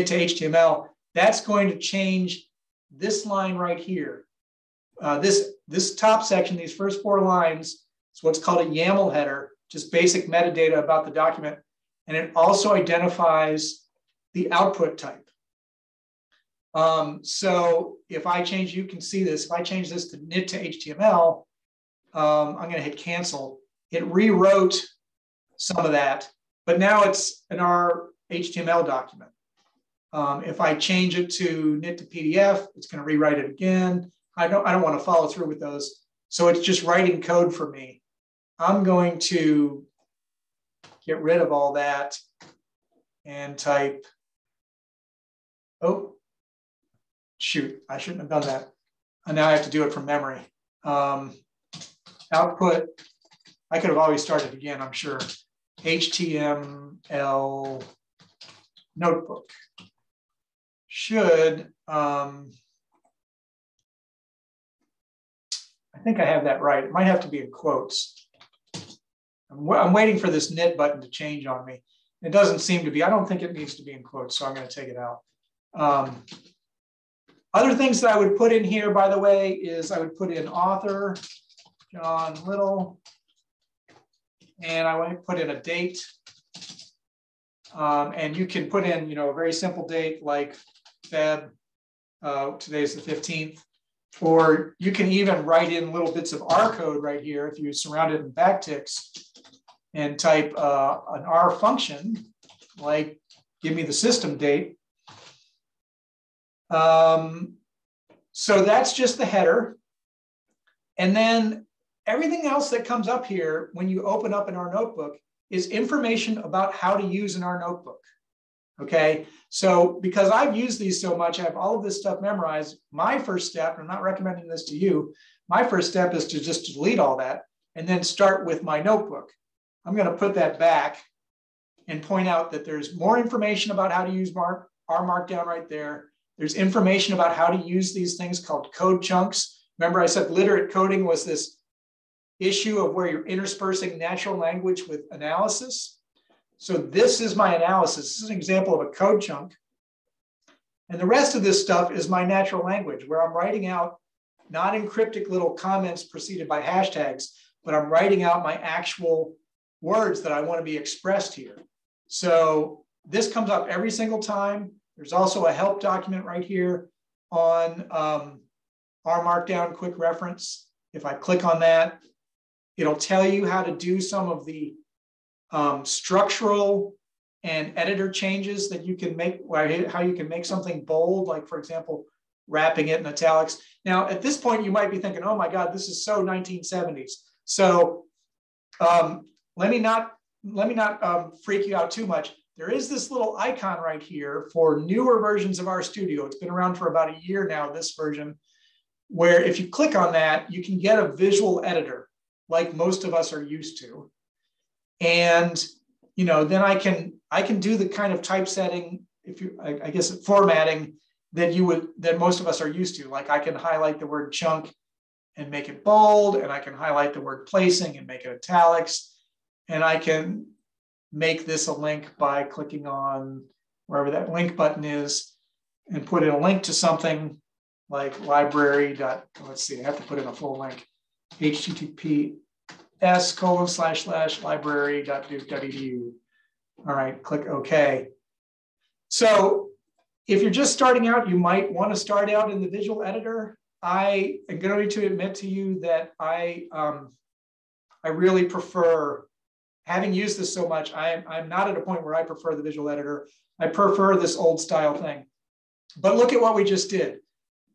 I T to H T M L. That's going to change this line right here. Uh, this, this top section, these first four lines, is what's called a YAML header, just basic metadata about the document. And it also identifies the output type. Um, so if I change, you can see this, if I change this to knit to H T M L, um, I'm going to hit cancel. It rewrote some of that, but now it's an R H T M L document. Um, if I change it to knit to P D F, it's going to rewrite it again. I don't, I don't want to follow through with those. So it's just writing code for me. I'm going to get rid of all that and type, oh, shoot, I shouldn't have done that. And now I have to do it from memory. Um, output, I could have always started again, I'm sure. H T M L notebook should, um, I think I have that right. It might have to be in quotes. I'm, I'm waiting for this knit button to change on me. It doesn't seem to be, I don't think it needs to be in quotes, so I'm going to take it out. Um, Other things that I would put in here, by the way, is I would put in author, John Little, and I would put in a date. Um, and you can put in, you know, a very simple date like Feb, uh, today's the fifteenth, or you can even write in little bits of R code right here if you surround it in backticks and type uh, an R function, like give me the system date. Um, so that's just the header. And then everything else that comes up here when you open up an R notebook is information about how to use an R notebook. Okay. So because I've used these so much, I have all of this stuff memorized. My first step, and I'm not recommending this to you, my first step is to just delete all that and then start with my notebook. I'm going to put that back and point out that there's more information about how to use mark, R Markdown right there. There's information about how to use these things called code chunks. Remember, I said literate coding was this issue of where you're interspersing natural language with analysis. So this is my analysis. This is an example of a code chunk. And the rest of this stuff is my natural language, where I'm writing out not encrypted little comments preceded by hashtags, but I'm writing out my actual words that I want to be expressed here. So this comes up every single time. There's also a help document right here on um, R Markdown quick reference. If I click on that, it'll tell you how to do some of the um, structural and editor changes that you can make, how you can make something bold, like for example, wrapping it in italics. Now, at this point, you might be thinking, oh my God, this is so nineteen seventies. So um, let me not, let me not um, freak you out too much. There is this little icon right here for newer versions of RStudio. It's been around for about a year now, this version, where if you click on that, you can get a visual editor like most of us are used to. And, you know, then I can, I can do the kind of typesetting, if you, I, I guess formatting that you would, that most of us are used to. Like I can highlight the word chunk and make it bold, and I can highlight the word placing and make it italics, and I can make this a link by clicking on wherever that link button is and put in a link to something like library. Let's see, I have to put in a full link, https colon slash slash library.duke dot e d u. All right, click OK. So if you're just starting out, you might want to start out in the visual editor. I am going to admit to you that I, um, I really prefer, having used this so much, I'm, I'm not at a point where I prefer the visual editor. I prefer this old style thing. But look at what we just did.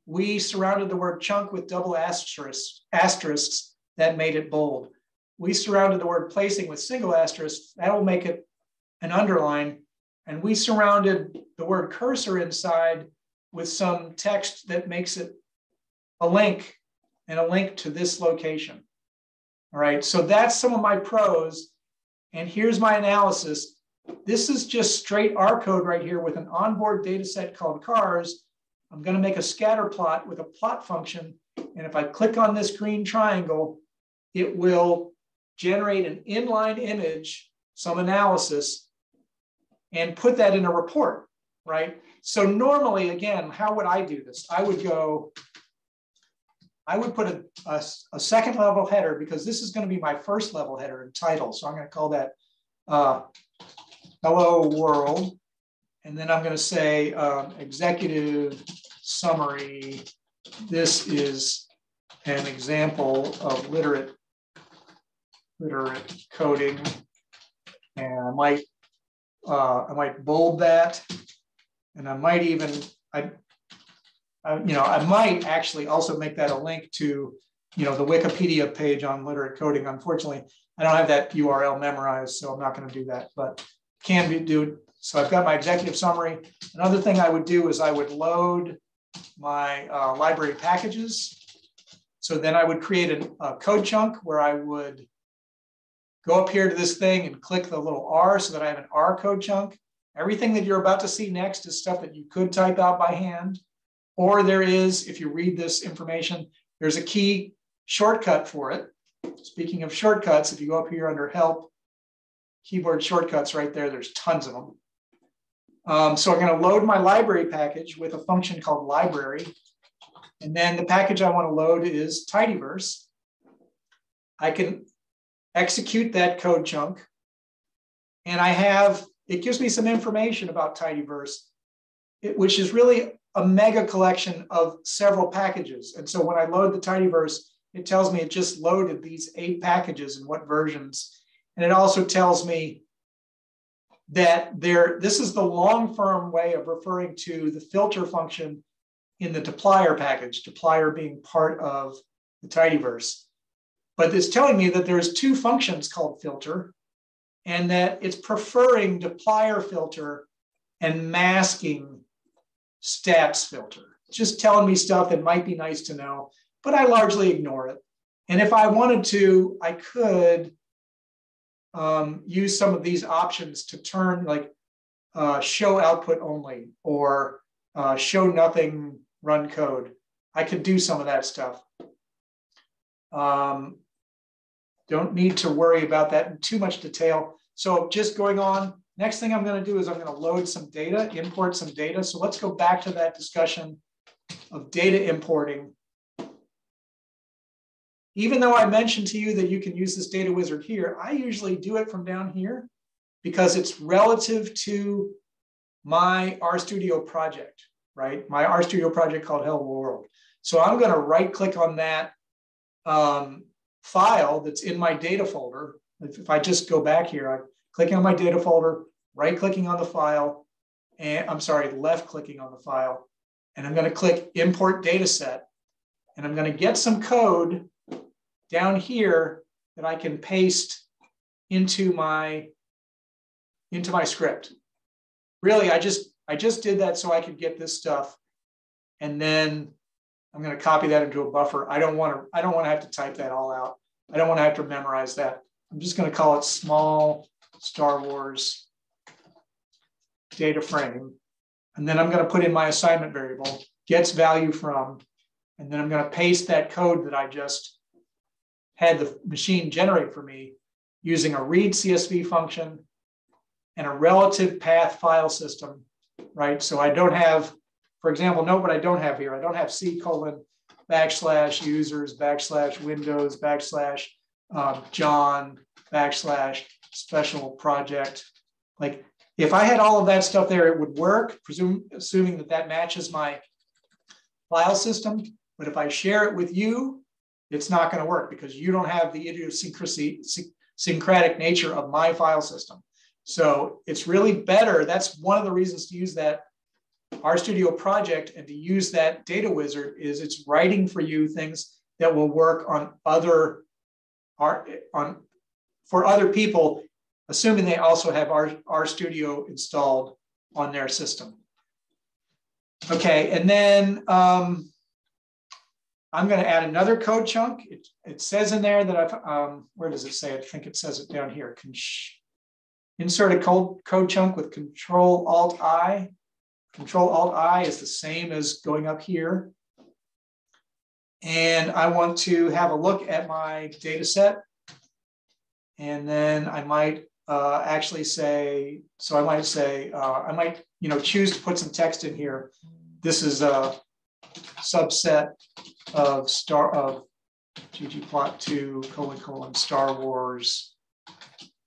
We surrounded the word chunk with double asterisks, asterisks that made it bold. We surrounded the word placing with single asterisks. That will make it an underline. And we surrounded the word cursor inside with some text that makes it a link and a link to this location. All right, so that's some of my pros. And here's my analysis. This is just straight R code right here with an onboard data set called cars. I'm going to make a scatter plot with a plot function. And if I click on this green triangle, it will generate an inline image, some analysis, and put that in a report, right? So normally, again, how would I do this? I would go, I would put a, a, a second level header, because this is going to be my first level header and title. So I'm going to call that uh, Hello World. And then I'm going to say um, executive summary. This is an example of literate, literate coding. And I might, uh, I might bold that. And I might even, I, I, you know, I might actually also make that a link to, you know, the Wikipedia page on literate coding. Unfortunately, I don't have that U R L memorized, so I'm not going to do that, but can be do. So I've got my executive summary. Another thing I would do is I would load my uh, library packages. So then I would create a, a code chunk where I would go up here to this thing and click the little R so that I have an R code chunk. Everything that you're about to see next is stuff that you could type out by hand, or there is, if you read this information, there's a key shortcut for it. Speaking of shortcuts, if you go up here under help, keyboard shortcuts right there, there's tons of them. Um, so I'm going to load my library package with a function called library. And then the package I want to load is tidyverse. I can execute that code chunk, and I have, it gives me some information about tidyverse, it, which is really a mega collection of several packages. And so when I load the tidyverse, it tells me it just loaded these eight packages and what versions. And it also tells me that there, this is the long-form way of referring to the filter function in the dplyr package, dplyr being part of the tidyverse. But it's telling me that there's two functions called filter, and that it's preferring dplyr filter and masking stats filter. It's just telling me stuff that might be nice to know, but I largely ignore it. And if I wanted to, I could um, use some of these options to turn, like uh, show output only, or uh, show nothing, run code. I could do some of that stuff. Um, Don't need to worry about that in too much detail. So just going on, next thing I'm going to do is I'm going to load some data, import some data. So let's go back to that discussion of data importing. Even though I mentioned to you that you can use this data wizard here, I usually do it from down here because it's relative to my RStudio project, right? My RStudio project called Hello World. So I'm going to right click on that Um, file that's in my data folder. If, if I just go back here, I'm clicking on my data folder, right clicking on the file, and I'm sorry, left clicking on the file, and I'm going to click import data set, and I'm going to get some code down here that I can paste into my into my script. Really, I just I just did that so I could get this stuff, and then I'm going to copy that into a buffer. I don't want to, I don't want to have to type that all out. I don't want to have to memorize that. I'm just going to call it small Star Wars data frame. And then I'm going to put in my assignment variable, gets value from, and then I'm going to paste that code that I just had the machine generate for me using a read C S V function and a relative path file system, right? So I don't have, for example, note what I don't have here. I don't have C colon backslash users backslash Windows backslash um, John backslash special project. Like if I had all of that stuff there, it would work, presume, assuming that that matches my file system. But if I share it with you, it's not going to work because you don't have the idiosyncrasy, syncratic nature of my file system. So it's really better. That's one of the reasons to use that RStudio project and to use that data wizard is it's writing for you things that will work on other on for other people, assuming they also have RStudio installed on their system. Okay, and then um, I'm going to add another code chunk. It, it says in there that I've um, where does it say it? I think it says it down here. Con insert a code code chunk with Control Alt I. Control Alt I is the same as going up here. And I want to have a look at my data set. And then I might uh, actually say, so I might say, uh, I might, you know, choose to put some text in here. This is a subset of star of ggplot two colon colon Star Wars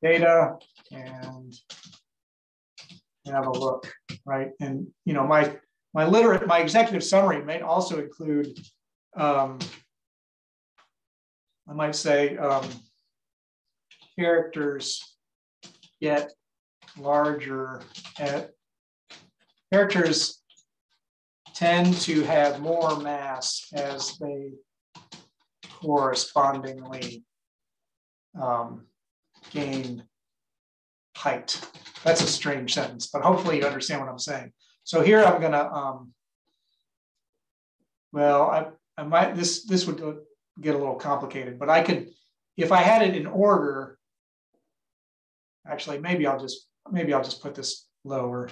data, and have a look, right? And you know, my My literate, my executive summary may also include, um, I might say, um, characters get larger at, characters tend to have more mass as they correspondingly um, gain height. That's a strange sentence, but hopefully you understand what I'm saying. So here I'm gonna, um, well, I, I might, this, this would get a little complicated, but I could, if I had it in order, actually, maybe I'll just, maybe I'll just put this lower.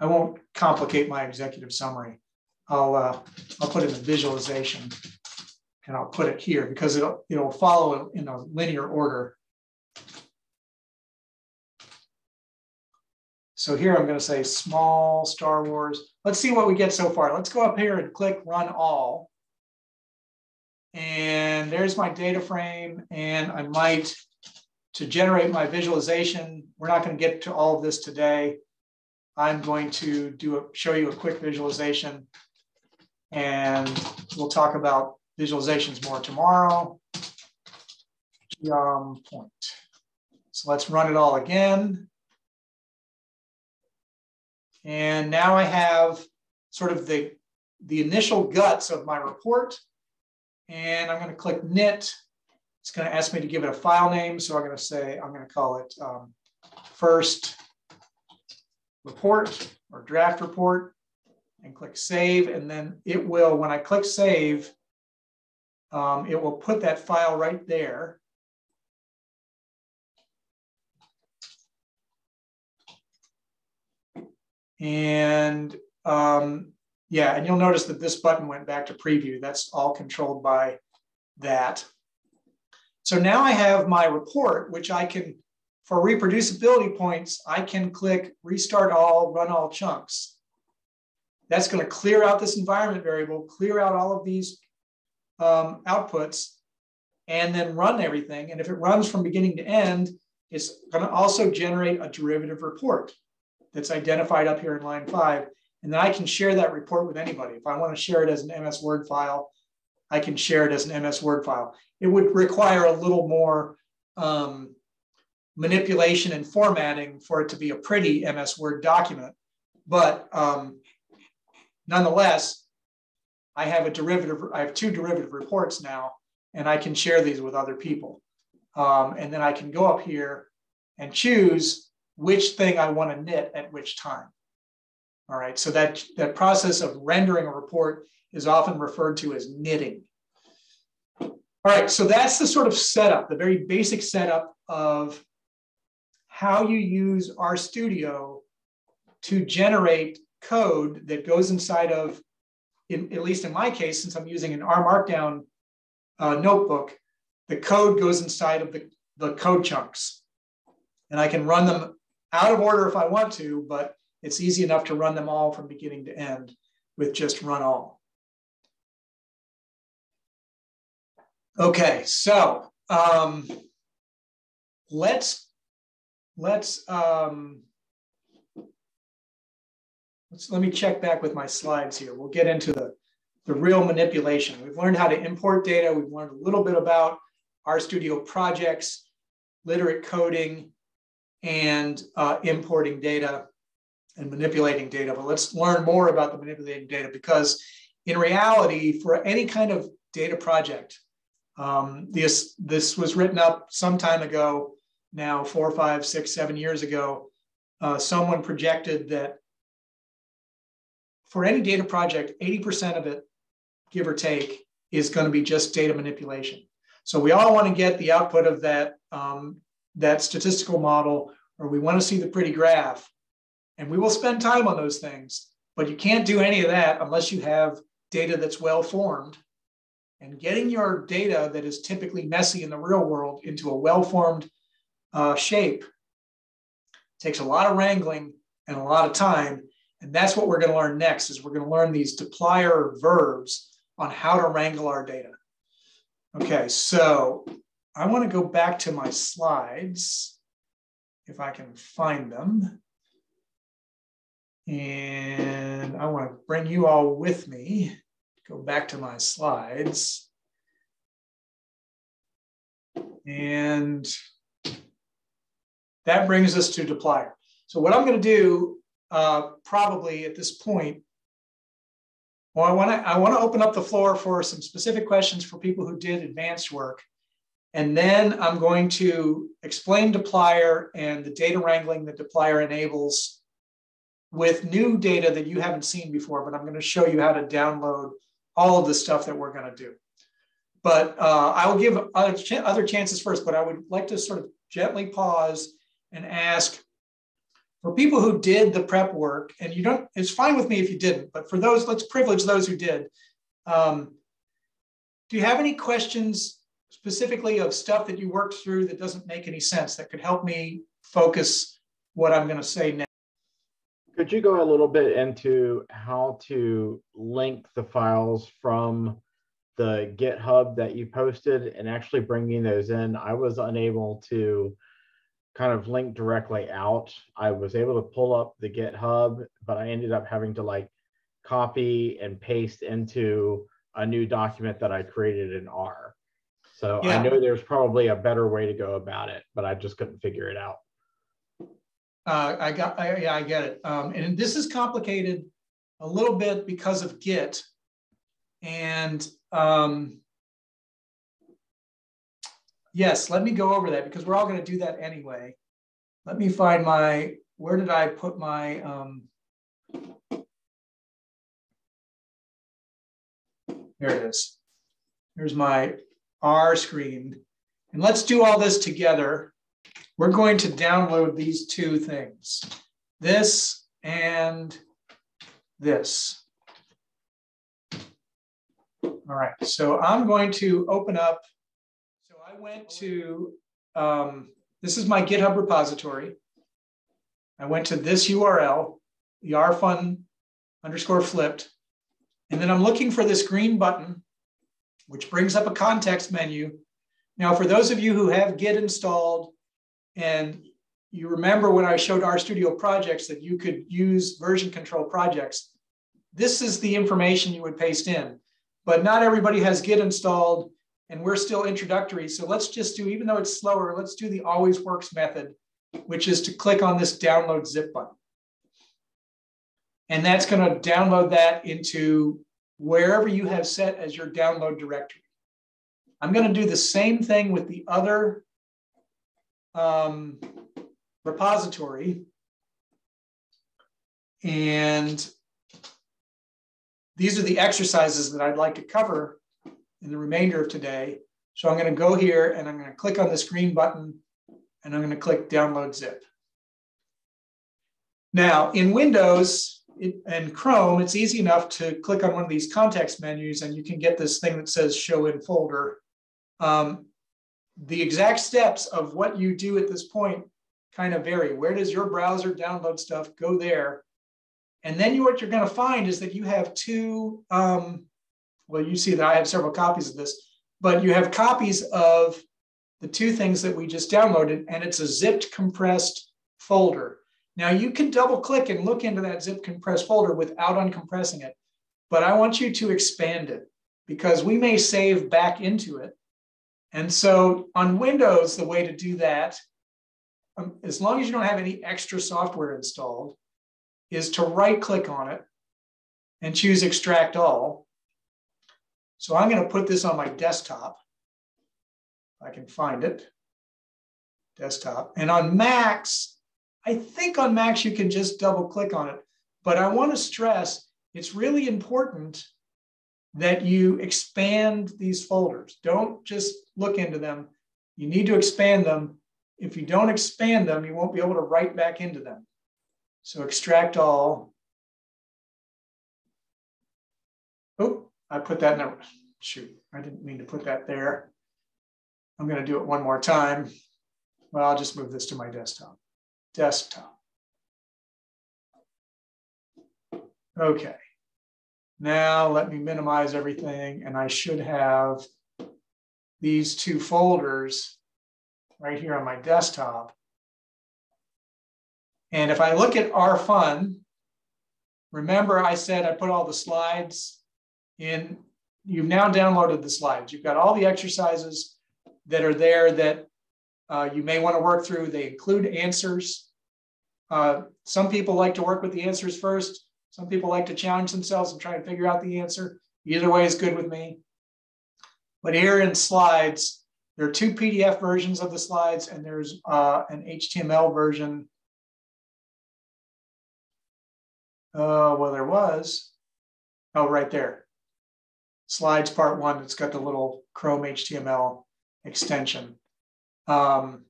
I won't complicate my executive summary. I'll, uh, I'll put in the visualization and I'll put it here because it'll, it'll follow in a linear order. So here I'm going to say small Star Wars. Let's see what we get so far. Let's go up here and click run all. And there's my data frame. And I might, to generate my visualization, we're not going to get to all of this today. I'm going to do a, show you a quick visualization. And we'll talk about visualizations more tomorrow. Um, point. So let's run it all again. And now I have sort of the, the initial guts of my report. And I'm going to click knit. It's going to ask me to give it a file name. So I'm going to say, I'm going to call it um, first report or draft report and click save. And then it will, when I click save, um, it will put that file right there. And um, yeah, and you'll notice that this button went back to preview. That's all controlled by that. So now I have my report, which I can, for reproducibility points, I can click restart all, run all chunks. That's going to clear out this environment variable, clear out all of these um, outputs, and then run everything. And if it runs from beginning to end, it's going to also generate a derivative report that's identified up here in line five. And then I can share that report with anybody. If I want to share it as an M S Word file, I can share it as an M S Word file. It would require a little more um, manipulation and formatting for it to be a pretty M S Word document. But um, nonetheless, I have a derivative, I have two derivative reports now, and I can share these with other people. Um, and then I can go up here and choose which thing I want to knit at which time. All right, so that, that process of rendering a report is often referred to as knitting. All right, so that's the sort of setup, the very basic setup of how you use RStudio to generate code that goes inside of, in, at least in my case, since I'm using an R Markdown uh, notebook, the code goes inside of the, the code chunks. And I can run them out of order if I want to, but it's easy enough to run them all from beginning to end with just run all. Okay, so um, let's let's um, let's let me check back with my slides here. We'll get into the the real manipulation. We've learned how to import data. We've learned a little bit about RStudio projects, literate coding, and uh, importing data and manipulating data. But let's learn more about the manipulating data, because in reality, for any kind of data project, um, this, this was written up some time ago, now four, five, six, seven years ago, uh, someone projected that for any data project, eighty percent of it, give or take, is going to be just data manipulation. So we all want to get the output of that um, that statistical model, or we want to see the pretty graph, and we will spend time on those things, but you can't do any of that unless you have data that's well-formed, and getting your data that is typically messy in the real world into a well-formed uh, shape takes a lot of wrangling and a lot of time, and that's what we're going to learn next, is we're going to learn these dplyr verbs on how to wrangle our data. Okay, so I want to go back to my slides, if I can find them. And I want to bring you all with me. Go back to my slides. And that brings us to dplyr. So what I'm going to do uh, probably at this point, well, I want to I want to open up the floor for some specific questions for people who did advanced work. And then I'm going to explain dplyr and the data wrangling that dplyr enables with new data that you haven't seen before, but I'm going to show you how to download all of the stuff that we're going to do. But uh, I will give other, ch other chances first, but I would like to sort of gently pause and ask for people who did the prep work, and you don't, it's fine with me if you didn't, but for those, let's privilege those who did. Um, do you have any questions specifically of stuff that you worked through that doesn't make any sense that could help me focus what I'm gonna say now? Could you go a little bit into how to link the files from the GitHub that you posted and actually bringing those in? I was unable to kind of link directly out. I was able to pull up the GitHub, but I ended up having to like copy and paste into a new document that I created in R. So yeah. I know there's probably a better way to go about it, but I just couldn't figure it out. Uh, I got, I, yeah, I get it. Um, and this is complicated a little bit because of Git. And um, yes, let me go over that because we're all going to do that anyway. Let me find my, where did I put my, um, there it is. Here's my R screen. And let's do all this together. We're going to download these two things, this and this. All right, so I'm going to open up. So I went to, um, this is my GitHub repository. I went to this U R L, the rfun underscore flipped. And then I'm looking for this green button, which brings up a context menu. Now, for those of you who have Git installed, and you remember when I showed RStudio projects that you could use version control projects, this is the information you would paste in. But not everybody has Git installed, and we're still introductory. So let's just do, even though it's slower, let's do the always works method, which is to click on this download zip button. And that's going to download that into wherever you have set as your download directory. I'm going to do the same thing with the other um, repository. And these are the exercises that I'd like to cover in the remainder of today. So I'm going to go here and I'm going to click on this green button and I'm going to click download zip. Now in Windows and Chrome, it's easy enough to click on one of these context menus and you can get this thing that says show in folder. Um, the exact steps of what you do at this point kind of vary. Where does your browser download stuff? Go there. And then you, what you're going to find is that you have two, um, well, you see that I have several copies of this, but you have copies of the two things that we just downloaded, and it's a zipped compressed folder. Now you can double click and look into that zipped compressed folder without uncompressing it, but I want you to expand it because we may save back into it. And so on Windows, the way to do that, um, as long as you don't have any extra software installed, is to right click on it and choose extract all. So I'm going to put this on my desktop. I can find it, desktop. And on Macs, I think on Macs you can just double click on it, but I want to stress it's really important that you expand these folders. Don't just look into them. You need to expand them. If you don't expand them, you won't be able to write back into them. So extract all. Oh, I put that in there. Shoot, I didn't mean to put that there. I'm going to do it one more time. Well, I'll just move this to my desktop. Desktop. Okay. Now let me minimize everything, and I should have these two folders right here on my desktop. And if I look at rfun, Remember, I said I put all the slides in. You've now downloaded the slides. You've got all the exercises that are there that uh, you may want to work through. They include answers. Uh, some people like to work with the answers first. Some people like to challenge themselves and try and figure out the answer. Either way is good with me. But here in slides, there are two P D F versions of the slides, and there's uh, an H T M L version. Uh, well, there was. Oh, right there. Slides part one, it's got the little Chrome H T M L extension. Um,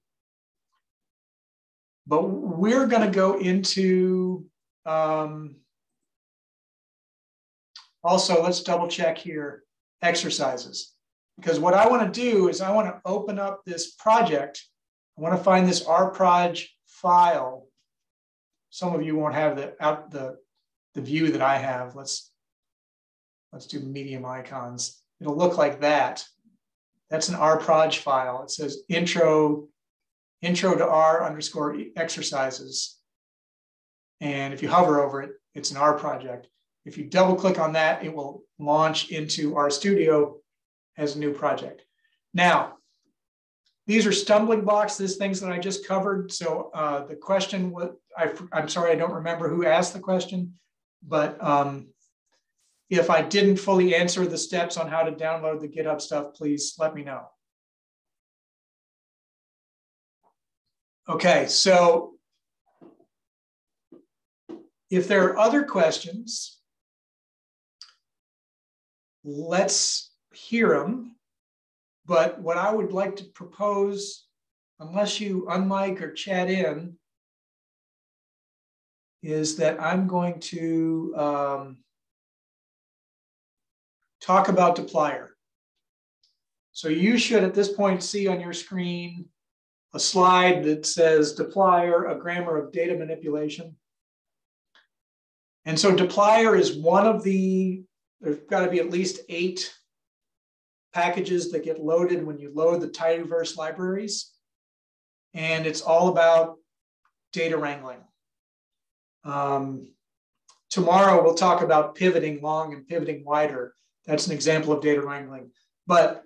but we're going to go into, um, also, let's double check here, exercises. Because what I want to do is I want to open up this project. I want to find this rproj file. Some of you won't have the out the the view that I have. Let's let's do medium icons. It'll look like that. That's an rproj file. It says intro intro to R underscore exercises. And if you hover over it, it's an R project. If you double click on that, it will launch into RStudio as a new project. Now, these are stumbling blocks. These things that I just covered. So uh, the question, what I, I'm sorry, I don't remember who asked the question, but um, if I didn't fully answer the steps on how to download the GitHub stuff, please let me know. Okay, so if there are other questions, let's hear them. But what I would like to propose, unless you unmic or chat in, is that I'm going to um, talk about dplyr. So you should, at this point, see on your screen a slide that says dplyr, a grammar of data manipulation. And so dplyr is one of the, there's got to be at least eight packages that get loaded when you load the tidyverse libraries. And it's all about data wrangling. Um, tomorrow we'll talk about pivoting long and pivoting wider. That's an example of data wrangling. But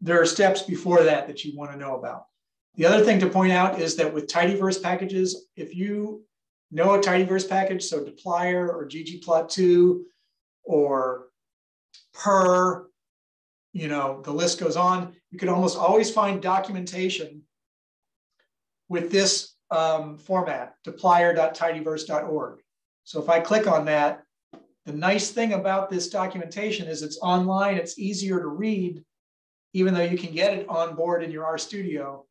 there are steps before that that you want to know about. The other thing to point out is that with tidyverse packages, if you know a tidyverse package, so dplyr or ggplot two or per, you know, the list goes on. You can almost always find documentation with this um, format, dplyr dot tidyverse dot org. So if I click on that, the nice thing about this documentation is it's online, it's easier to read, even though you can get it on board in your RStudio.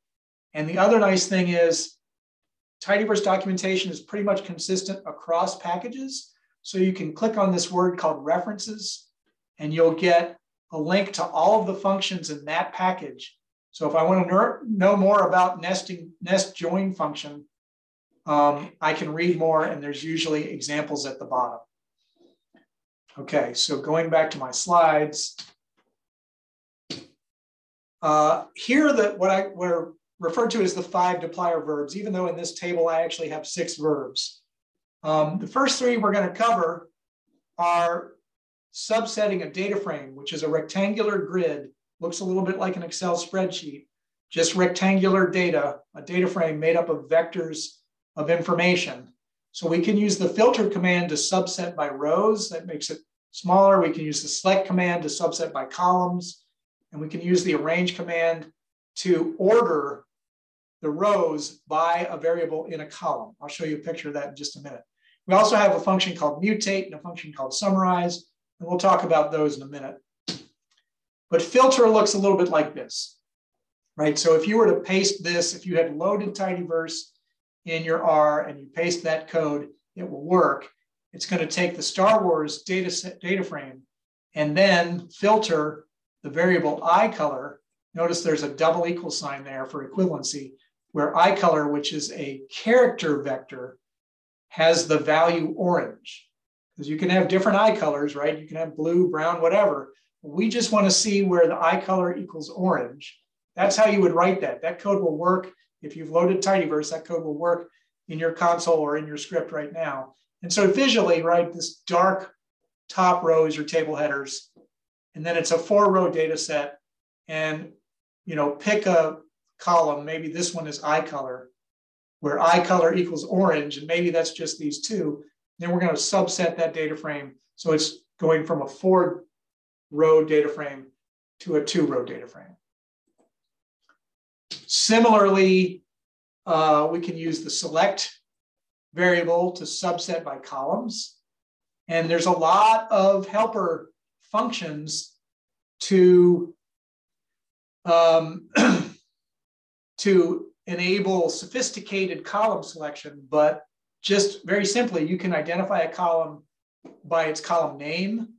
And the other nice thing is tidyverse documentation is pretty much consistent across packages. So you can click on this word called references, and you'll get a link to all of the functions in that package. So if I want to know more about nesting, nest join function, um, I can read more, and there's usually examples at the bottom. Okay, so going back to my slides, uh, here that what I where referred to as the five dplyr verbs, even though in this table I actually have six verbs. Um, the first three we're going to cover are subsetting a data frame, which is a rectangular grid, looks a little bit like an Excel spreadsheet, just rectangular data, a data frame made up of vectors of information. So we can use the filter command to subset by rows, that makes it smaller. We can use the select command to subset by columns, and we can use the arrange command to order the rows by a variable in a column. I'll show you a picture of that in just a minute. We also have a function called mutate and a function called summarize, and we'll talk about those in a minute. But filter looks a little bit like this, right? So if you were to paste this, if you had loaded tidyverse in your R and you paste that code, it will work. It's going to take the Star Wars data set, data frame, and then filter the variable iColor. Notice there's a double equal sign there for equivalency, where iColor, which is a character vector, has the value orange. Because you can have different eye colors, right? You can have blue, brown, whatever. We just want to see where the eye color equals orange. That's how you would write that. That code will work. If you've loaded tidyverse, that code will work in your console or in your script right now. And so visually, right, this dark top row is your table headers. And then it's a four row data set. And, you know, pick a column. Maybe this one is eye color, where eye color equals orange. And maybe that's just these two. Then we're going to subset that data frame. So it's going from a four row data frame to a two row data frame. Similarly, uh, we can use the select variable to subset by columns. And there's a lot of helper functions to, um, to enable sophisticated column selection. But just very simply, you can identify a column by its column name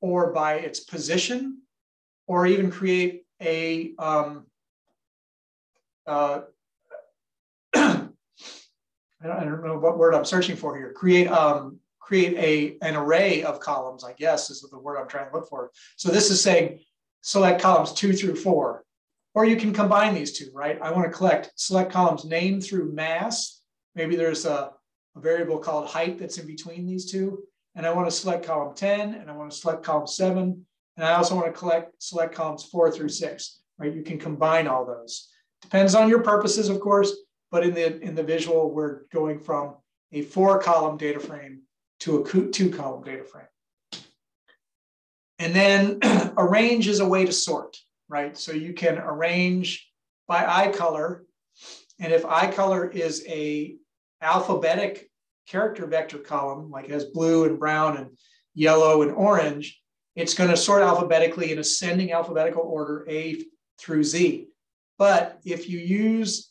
or by its position, or even create a um, uh, I don't, I don't know what word I'm searching for here. Create um, create a an array of columns, I guess, is the word I'm trying to look for. So this is saying select columns two through four, or you can combine these two, right? I want to collect select columns name through mass. Maybe there's a, a variable called height that's in between these two, and I want to select column ten, and I want to select column seven, and I also want to collect select columns four through six, right? You can combine all those. Depends on your purposes, of course. But in the, in the visual, we're going from a four column data frame to a two column data frame. And then arrange is a way to sort, right? So you can arrange by eye color. And if eye color is a alphabetic character vector column, like it has blue and brown and yellow and orange, it's going to sort alphabetically in ascending alphabetical order A through Z. But if you use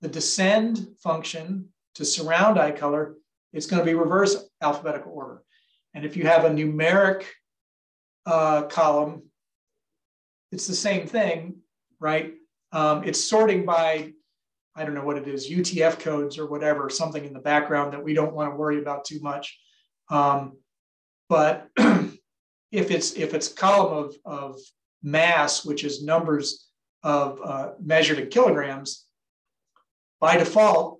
the descend function to surround eye color, it's going to be reverse alphabetical order. And if you have a numeric uh, column, it's the same thing, right? Um, it's sorting by, I don't know what it is, U T F codes or whatever, something in the background that we don't want to worry about too much. Um, but if it's if it's column of, of mass, which is numbers of uh, measured in kilograms, by default,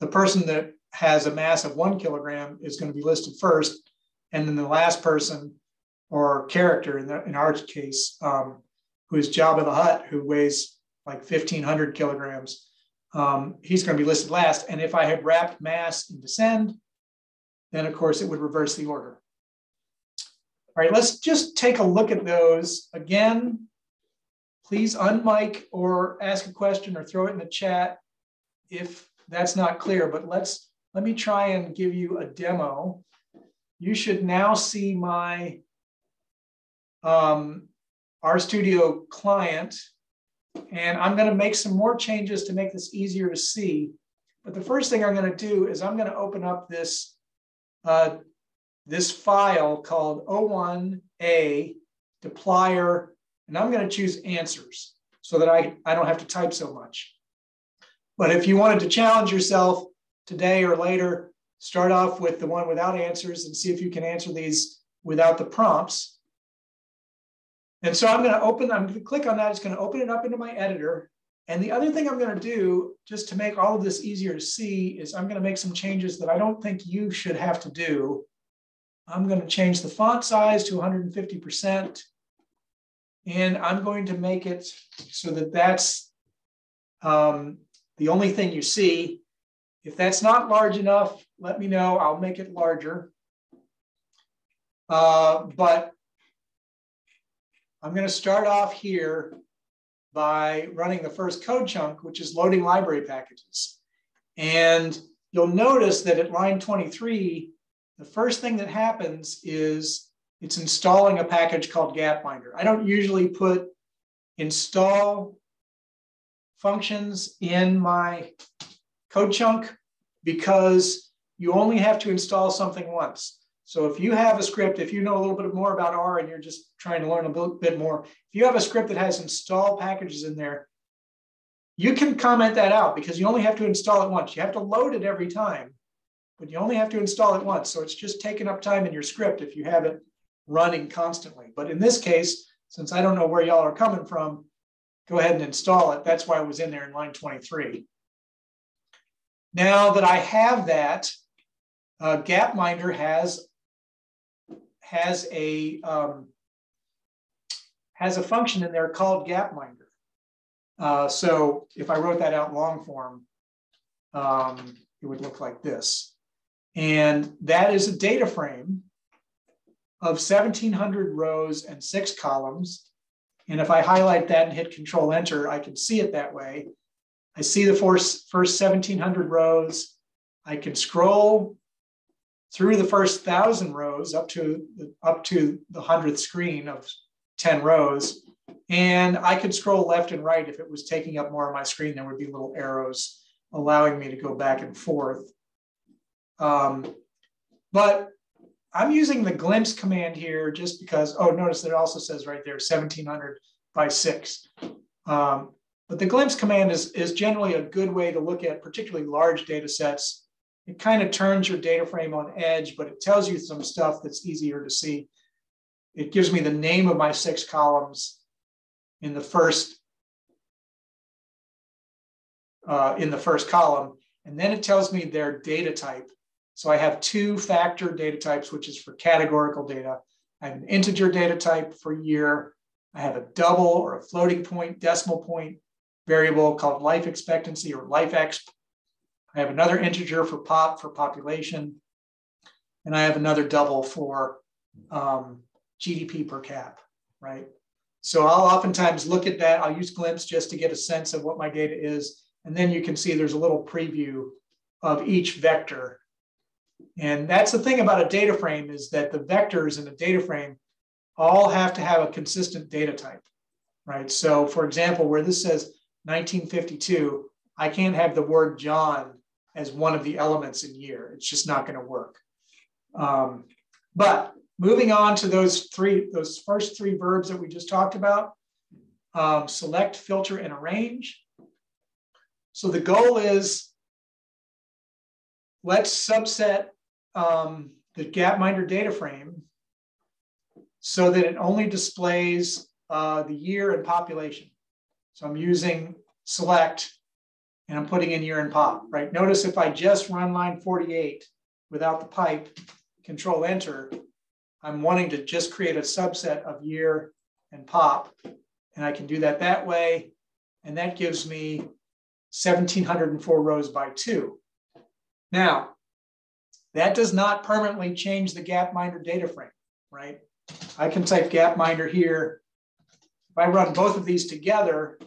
the person that has a mass of one kilogram is going to be listed first, and then the last person or character, in, the, in our case, um, who is Jabba the Hutt, who weighs like fifteen hundred kilograms, um, he's going to be listed last. And if I had wrapped mass in descend, then of course it would reverse the order. All right, let's just take a look at those again. Please unmic or ask a question or throw it in the chat if that's not clear, but let's, let me try and give you a demo. You should now see my um, RStudio client, and I'm gonna make some more changes to make this easier to see. But the first thing I'm gonna do is I'm gonna open up this, uh, this file called oh one A dplyr, and I'm gonna choose answers so that I, I don't have to type so much. But if you wanted to challenge yourself today or later, start off with the one without answers and see if you can answer these without the prompts. And so I'm going to open, I'm going to click on that. It's going to open it up into my editor. And the other thing I'm going to do, just to make all of this easier to see, is I'm going to make some changes that I don't think you should have to do. I'm going to change the font size to one hundred fifty percent. And I'm going to make it so that that's, um, the only thing you see. If that's not large enough, let me know. I'll make it larger. Uh, but I'm going to start off here by running the first code chunk, which is loading library packages. And you'll notice that at line twenty-three, the first thing that happens is it's installing a package called Gapminder. I don't usually put install functions in my code chunk because you only have to install something once. So if you have a script, if you know a little bit more about R and you're just trying to learn a bit more, if you have a script that has install packages in there, you can comment that out because you only have to install it once. You have to load it every time, but you only have to install it once. So it's just taking up time in your script if you have it running constantly. But in this case, since I don't know where y'all are coming from, go ahead and install it. That's why it was in there in line twenty-three. Now that I have that, Uh, Gapminder has has a um, has a function in there called Gapminder. Uh, so if I wrote that out in long form, um, it would look like this. And that is a data frame of seventeen hundred rows and six columns. And if I highlight that and hit Control Enter, I can see it that way. I see the first, first seventeen hundred rows. I can scroll through the first thousand rows up to, up to the hundredth screen of ten rows. And I could scroll left and right. If it was taking up more of my screen, there would be little arrows allowing me to go back and forth. Um, but I'm using the glimpse command here just because, oh, notice that it also says right there, seventeen hundred by six. Um, but the glimpse command is, is generally a good way to look at particularly large data sets. It kind of turns your data frame on edge, but it tells you some stuff that's easier to see. It gives me the name of my six columns in the first uh, in the first column, and then it tells me their data type. So I have two factor data types, which is for categorical data. I have an integer data type for year. I have a double or a floating point decimal point variable called life expectancy or life exp. I have another integer for pop for population, and I have another double for um, G D P per cap, right? So I'll oftentimes look at that. I'll use Glimpse just to get a sense of what my data is. And then you can see there's a little preview of each vector. And that's the thing about a data frame, is that the vectors in a data frame all have to have a consistent data type, right? So for example, where this says nineteen fifty-two, I can't have the word John as one of the elements in year. It's just not going to work. Um, but moving on to those three, those first three verbs that we just talked about, um, select, filter, and arrange. So the goal is, let's subset um, the Gapminder data frame so that it only displays uh, the year and population. So I'm using select, and I'm putting in year and pop, right? Notice if I just run line forty-eight without the pipe, Control Enter, I'm wanting to just create a subset of year and pop, and I can do that that way. And that gives me seventeen hundred four rows by two. Now, that does not permanently change the Gapminder data frame, right? I can type Gapminder here. If I run both of these together,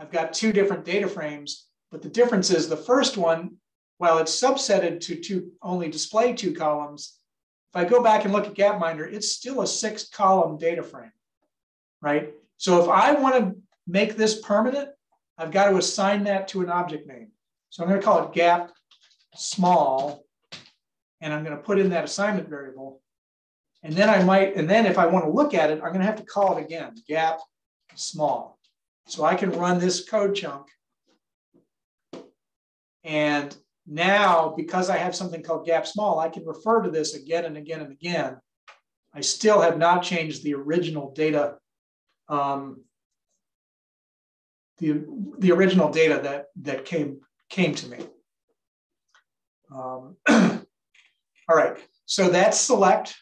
I've got two different data frames, but the difference is the first one, while it's subsetted to two, only display two columns, if I go back and look at Gapminder, it's still a six column data frame, right? So if I want to make this permanent, I've got to assign that to an object name. So I'm going to call it gap small, and I'm going to put in that assignment variable. And then I might, and then if I want to look at it, I'm going to have to call it again, gap small. So I can run this code chunk. And now, because I have something called gap small, I can refer to this again and again and again. I still have not changed the original data, um, the, the original data that, that came, came to me. Um, all right, so that's select,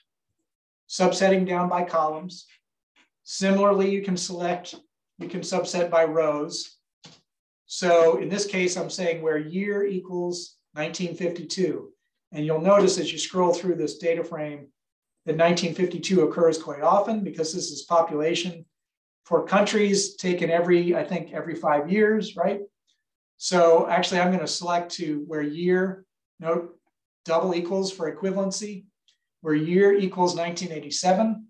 subsetting down by columns. Similarly, you can select, you can subset by rows. So in this case, I'm saying where year equals nineteen fifty-two. And you'll notice as you scroll through this data frame that nineteen fifty-two occurs quite often, because this is population for countries taken every, I think, every five years, right? So actually, I'm going to select to where year, no, double equals for equivalency, where year equals nineteen eighty-seven.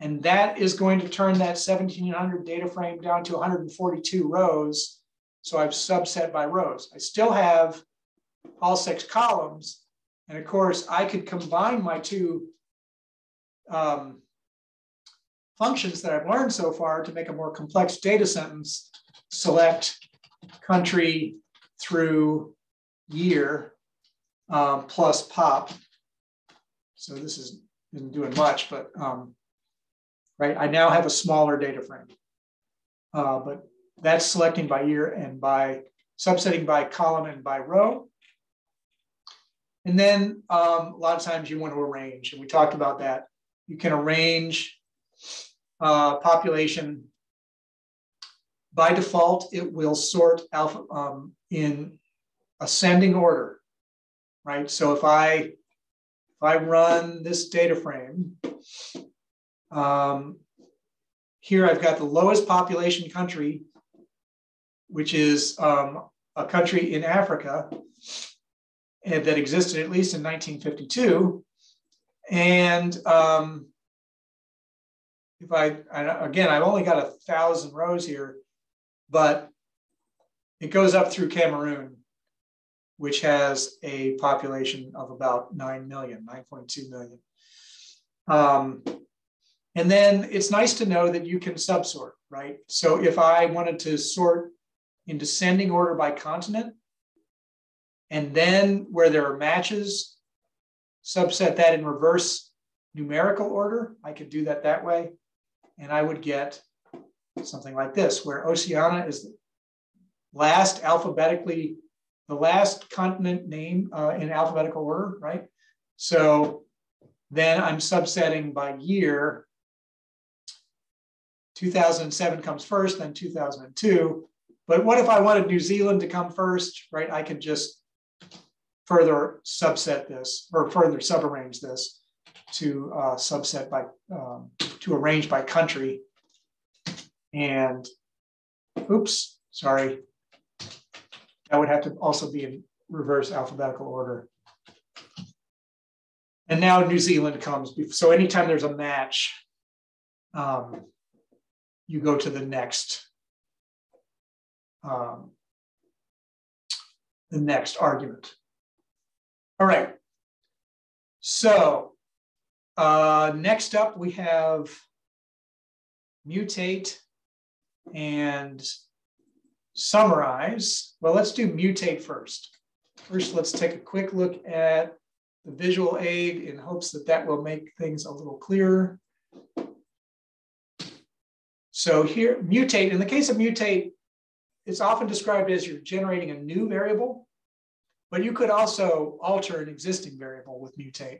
And that is going to turn that seventeen hundred data frame down to one hundred forty-two rows. So I've subset by rows. I still have all six columns. And of course, I could combine my two um, functions that I've learned so far to make a more complex data sentence, select country through year um, plus pop. So this is, isn't doing much, but um, right, I now have a smaller data frame, uh, but that's selecting by year and by subsetting by column and by row. And then um, a lot of times you want to arrange, and we talked about that. You can arrange uh, population. By default, it will sort alpha um, in ascending order, right? So if I if I run this data frame, um, here I've got the lowest population country, which is um, a country in Africa, and that existed at least in nineteen fifty-two. And um, if I, I again, I've only got a thousand rows here, but it goes up through Cameroon, which has a population of about nine million, nine point two million. Um, and then it's nice to know that you can subsort, right? So if I wanted to sort in descending order by continent, and then where there are matches, subset that in reverse numerical order, I could do that that way. And I would get something like this, where Oceania is last alphabetically, the last continent name uh, in alphabetical order, right? So then I'm subsetting by year. two thousand seven comes first, then two thousand two. But what if I wanted New Zealand to come first, right? I could just further subset this, or further subarrange this to uh, subset by, um, to arrange by country. And oops, sorry. That would have to also be in reverse alphabetical order. And now New Zealand comes. So anytime there's a match, um, you go to the next, um, the next argument. All right. So uh, next up, we have mutate and summarize. Well, let's do mutate first. First, let's take a quick look at the visual aid in hopes that that will make things a little clearer. So here, mutate, in the case of mutate, it's often described as you're generating a new variable, but you could also alter an existing variable with mutate.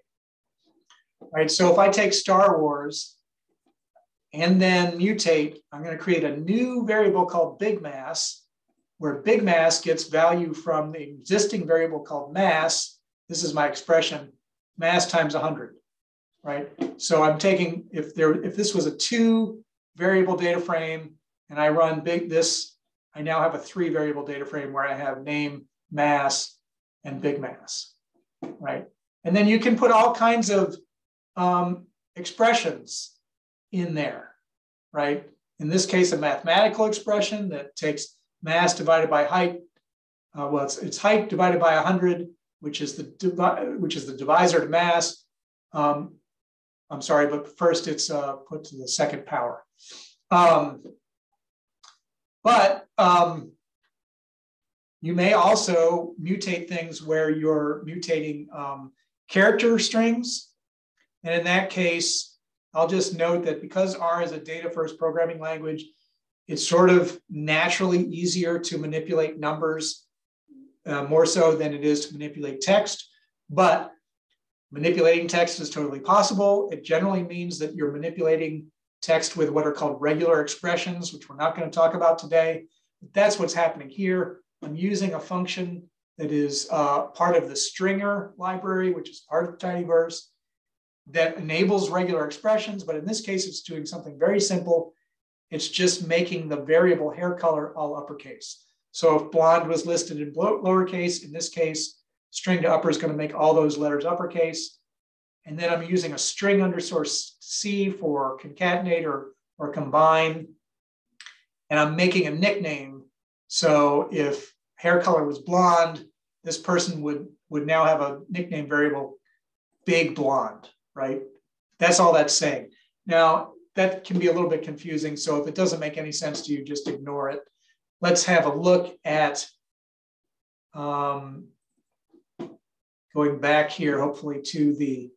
All right, so if I take Star Wars and then mutate, I'm going to create a new variable called big mass, where big mass gets value from the existing variable called mass. This is my expression, mass times one hundred, right? So I'm taking, if there, if this was a two variable data frame and I run big this, I now have a three variable data frame where I have name, mass, and big mass, right? And then you can put all kinds of um, expressions in there, right? In this case, a mathematical expression that takes mass divided by height. Uh, well, it's, it's height divided by one hundred, which is the which is the divisor to mass. Um, I'm sorry, but first it's uh, put to the second power. Um, but um, you may also mutate things where you're mutating um, character strings, and in that case, I'll just note that because R is a data-first programming language, it's sort of naturally easier to manipulate numbers uh, more so than it is to manipulate text, but manipulating text is totally possible. It generally means that you're manipulating text with what are called regular expressions, which we're not going to talk about today. But that's what's happening here. I'm using a function that is uh, part of the stringer library, which is part of tidyverse, that enables regular expressions, but in this case, it's doing something very simple. It's just making the variable hair color all uppercase. So if blonde was listed in lowercase, in this case, string to upper is going to make all those letters uppercase. And then I'm using a string underscore C for concatenate or, or combine. And I'm making a nickname. So if hair color was blonde, this person would, would now have a nickname variable, big blonde, right? That's all that's saying. Now, that can be a little bit confusing. So if it doesn't make any sense to you, just ignore it. Let's have a look at, um, going back here, hopefully to the,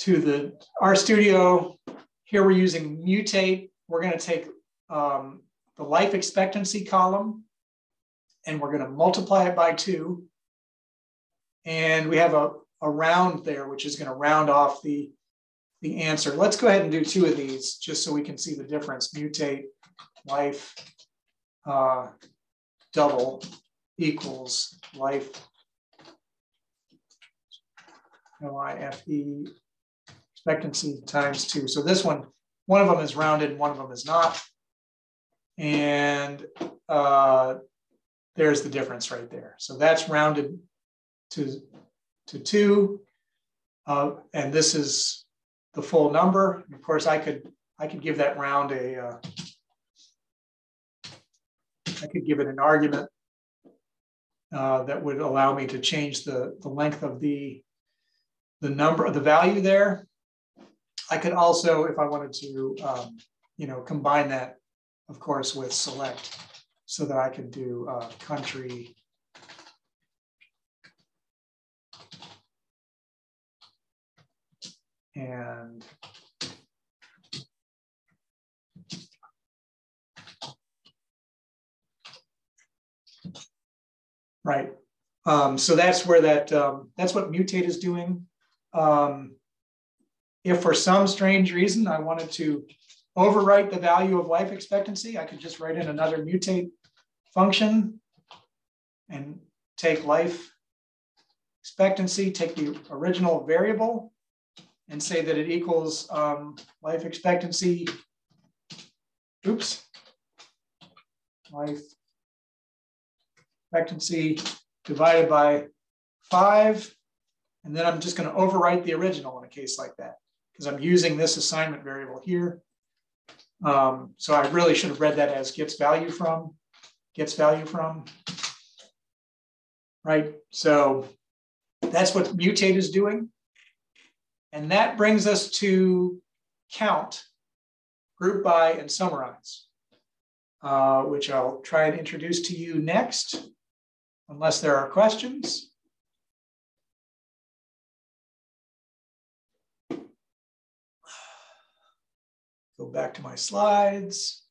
to the RStudio. Here we're using mutate. We're gonna take um, the life expectancy column and we're gonna multiply it by two. And we have a, a round there, which is going to round off the, the answer. Let's go ahead and do two of these just so we can see the difference. Mutate life uh, double equals life L I F E expectancy times two. So this one, one of them is rounded, one of them is not. And uh, there's the difference right there. So that's rounded to, to two. Uh, and this is the full number. And of course, I could, I could give that round a, uh, I could give it an argument uh, that would allow me to change the, the length of the, the number of the value there. I could also, if I wanted to, um, you know, combine that, of course, with select so that I could do uh, country and right. Um, so that's where that, um, that's what mutate is doing. Um, if for some strange reason I wanted to overwrite the value of life expectancy, I could just write in another mutate function and take life expectancy, take the original variable and say that it equals um, life expectancy, oops, life expectancy divided by five. And then I'm just going to overwrite the original in a case like that, because I'm using this assignment variable here. Um, so I really should have read that as gets value from, gets value from, right? So that's what mutate is doing. And that brings us to count, group by, and summarize, uh, which I'll try and introduce to you next, unless there are questions. Go back to my slides.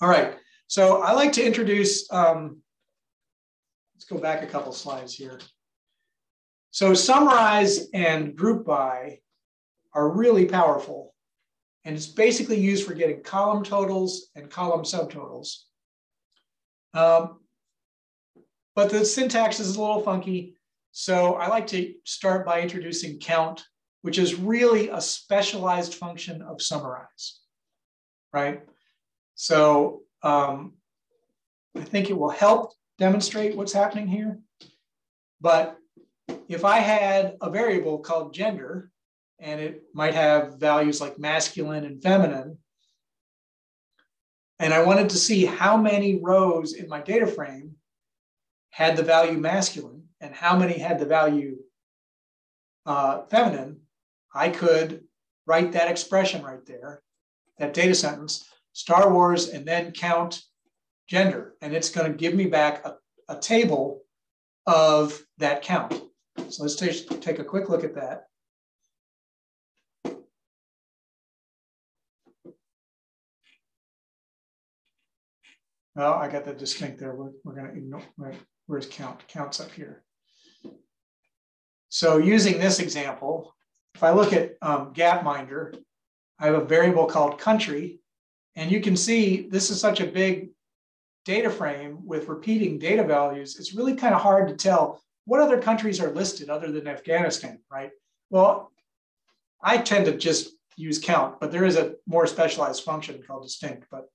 All right, so I like to introduce, um, let's go back a couple slides here. So summarize and group by are really powerful. And it's basically used for getting column totals and column subtotals. Um, but the syntax is a little funky. So I like to start by introducing count, which is really a specialized function of summarize, right? So um, I think it will help demonstrate what's happening here. But if I had a variable called gender, and it might have values like masculine and feminine, and I wanted to see how many rows in my data frame had the value masculine and how many had the value uh, feminine, I could write that expression right there, that data sentence, Star Wars, and then count gender. And it's going to give me back a, a table of that count. So let's take, take a quick look at that. Well, I got that disconnect there. We're, we're going to ignore, right? Where's count? Count's up here. So using this example, if I look at um, Gapminder, I have a variable called country, and you can see this is such a big data frame with repeating data values, it's really kind of hard to tell what other countries are listed other than Afghanistan, right? Well, I tend to just use count, but there is a more specialized function called distinct. But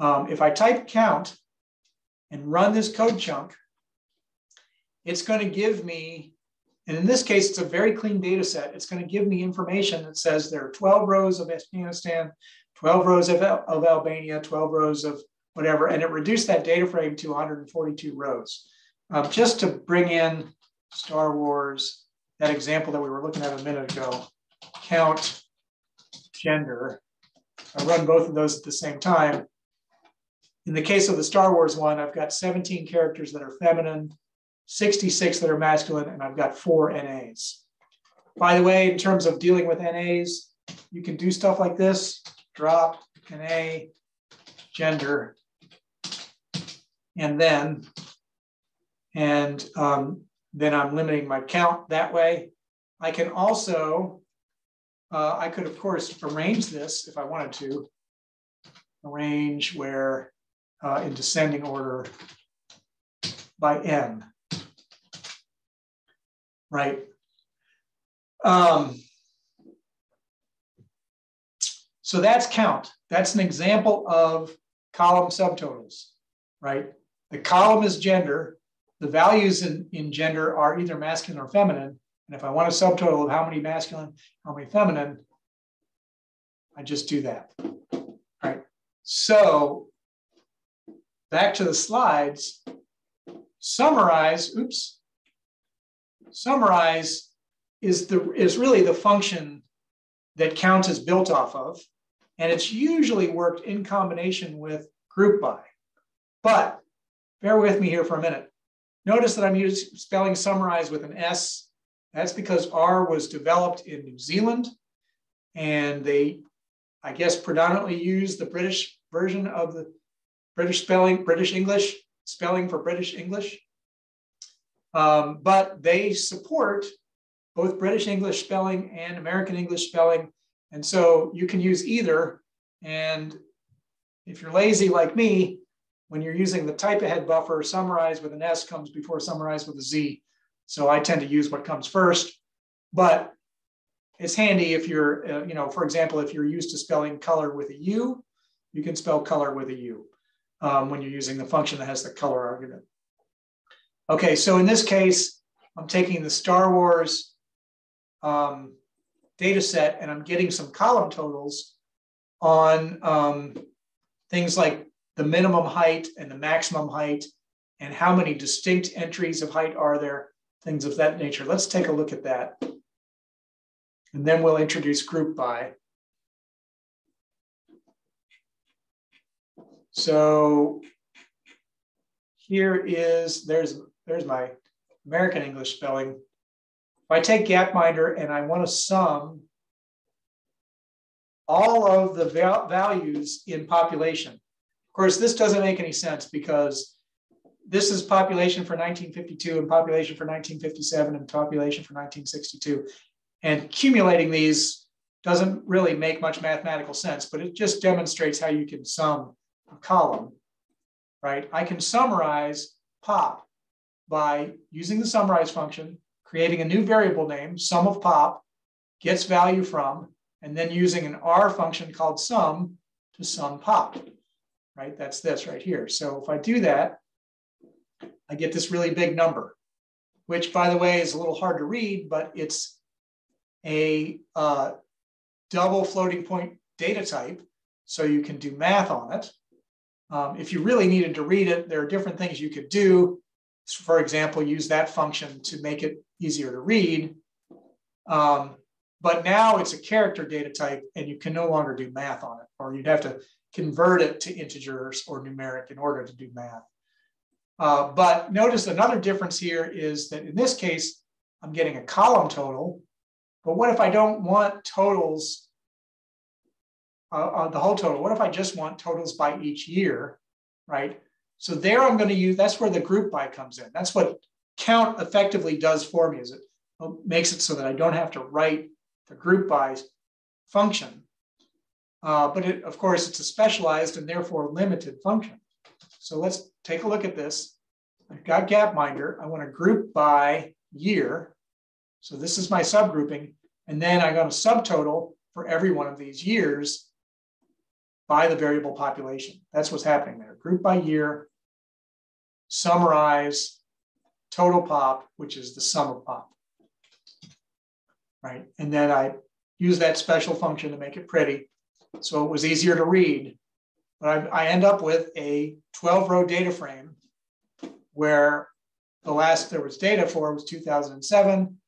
um, if I type count and run this code chunk, it's going to give me, and in this case, it's a very clean data set. It's going to give me information that says there are twelve rows of Afghanistan, twelve rows of, of Albania, twelve rows of whatever. And it reduced that data frame to one hundred forty-two rows. Uh, just to bring in Star Wars, that example that we were looking at a minute ago, count gender. I run both of those at the same time. In the case of the Star Wars one, I've got seventeen characters that are feminine, sixty-six that are masculine, and I've got four N As. By the way, in terms of dealing with N As, you can do stuff like this, drop N A, gender, and then And um, then I'm limiting my count that way. I can also, uh, I could of course arrange this if I wanted to, arrange where uh, in descending order by N, right? Um, so that's count. That's an example of column subtotals, right? The column is gender. The values in, in gender are either masculine or feminine. And if I want a subtotal of how many masculine, how many feminine, I just do that. All right. So back to the slides. Summarize, oops, summarize is, the, is really the function that count is built off of. And it's usually worked in combination with group by. But bear with me here for a minute. Notice that I'm using spelling summarize with an S. That's because R was developed in New Zealand. And they, I guess, predominantly use the British version of the British spelling, British English. Spelling for British English, um, but they support both British English spelling and American English spelling. And so you can use either. And if you're lazy like me, when you're using the type ahead buffer, summarize with an S comes before summarize with a Z. So I tend to use what comes first, but it's handy if you're, uh, you know, for example, if you're used to spelling color with a U, you can spell color with a U. Um, when you're using the function that has the color argument. Okay, so in this case, I'm taking the Star Wars um, data set and I'm getting some column totals on um, things like the minimum height and the maximum height and how many distinct entries of height are there, things of that nature. Let's take a look at that. And then we'll introduce group by. So here is, there's, there's my American English spelling. If I take Gapminder and I want to sum all of the val values in population. Of course, this doesn't make any sense because this is population for nineteen fifty-two and population for nineteen fifty-seven and population for nineteen sixty-two. And accumulating these doesn't really make much mathematical sense, but it just demonstrates how you can sum a column, right? I can summarize pop by using the summarize function, creating a new variable name, sum of pop, gets value from, and then using an R function called sum to sum pop, right? That's this right here. So if I do that, I get this really big number, which by the way is a little hard to read, but it's a uh, double floating point data type. So you can do math on it. Um, if you really needed to read it, there are different things you could do. For example, use that function to make it easier to read. Um, but now it's a character data type and you can no longer do math on it, or you'd have to convert it to integers or numeric in order to do math. Uh, but notice another difference here is that in this case, I'm getting a column total, but what if I don't want totals Uh, on the whole total? What if I just want totals by each year, right? So there I'm going to use, that's where the group by comes in. That's what count effectively does for me, is it makes it so that I don't have to write the group by function. Uh, but it, of course, it's a specialized and therefore limited function. So let's take a look at this. I've got Gapminder. I want to group by year. So this is my subgrouping. And then I got a subtotal for every one of these years by the variable population. That's what's happening there. Group by year, summarize, total pop, which is the sum of pop, right? And then I use that special function to make it pretty, so it was easier to read. But I, I end up with a twelve row data frame where the last there was data for was two thousand seven,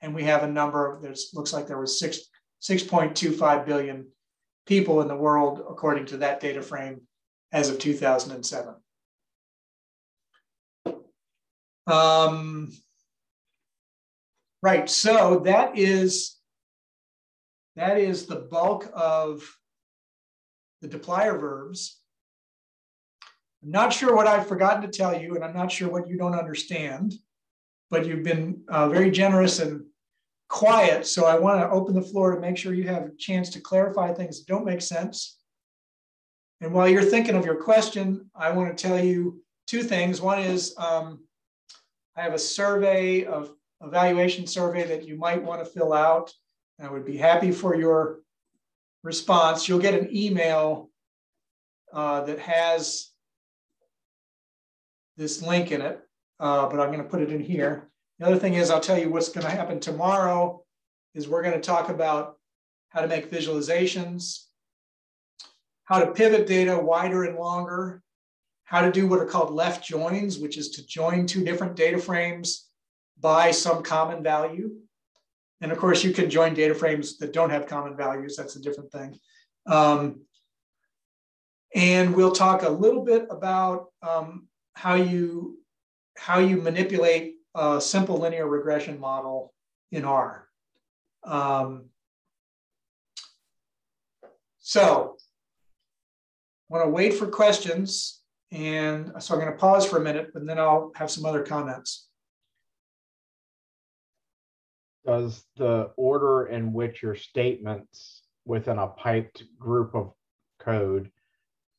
and we have a number of, there's looks like there was six, six point two five billion people in the world, according to that data frame, as of two thousand seven. Um, right, so that is, that is the bulk of the dplyr verbs. I'm not sure what I've forgotten to tell you, and I'm not sure what you don't understand, but you've been uh, very generous and quiet. So I want to open the floor to make sure you have a chance to clarify things that don't make sense. And while you're thinking of your question, I want to tell you two things. One is um, I have a survey, of evaluation survey that you might want to fill out. And I would be happy for your response. You'll get an email uh, that has this link in it, uh, but I'm going to put it in here. The other thing is I'll tell you what's going to happen tomorrow is we're going to talk about how to make visualizations, how to pivot data wider and longer, how to do what are called left joins, which is to join two different data frames by some common value. And of course, you can join data frames that don't have common values. That's a different thing. Um, and we'll talk a little bit about um, how you, how you manipulate a simple linear regression model in R. Um, so I want to wait for questions. And so I'm going to pause for a minute, but then I'll have some other comments. Does the order in which your statements within a piped group of code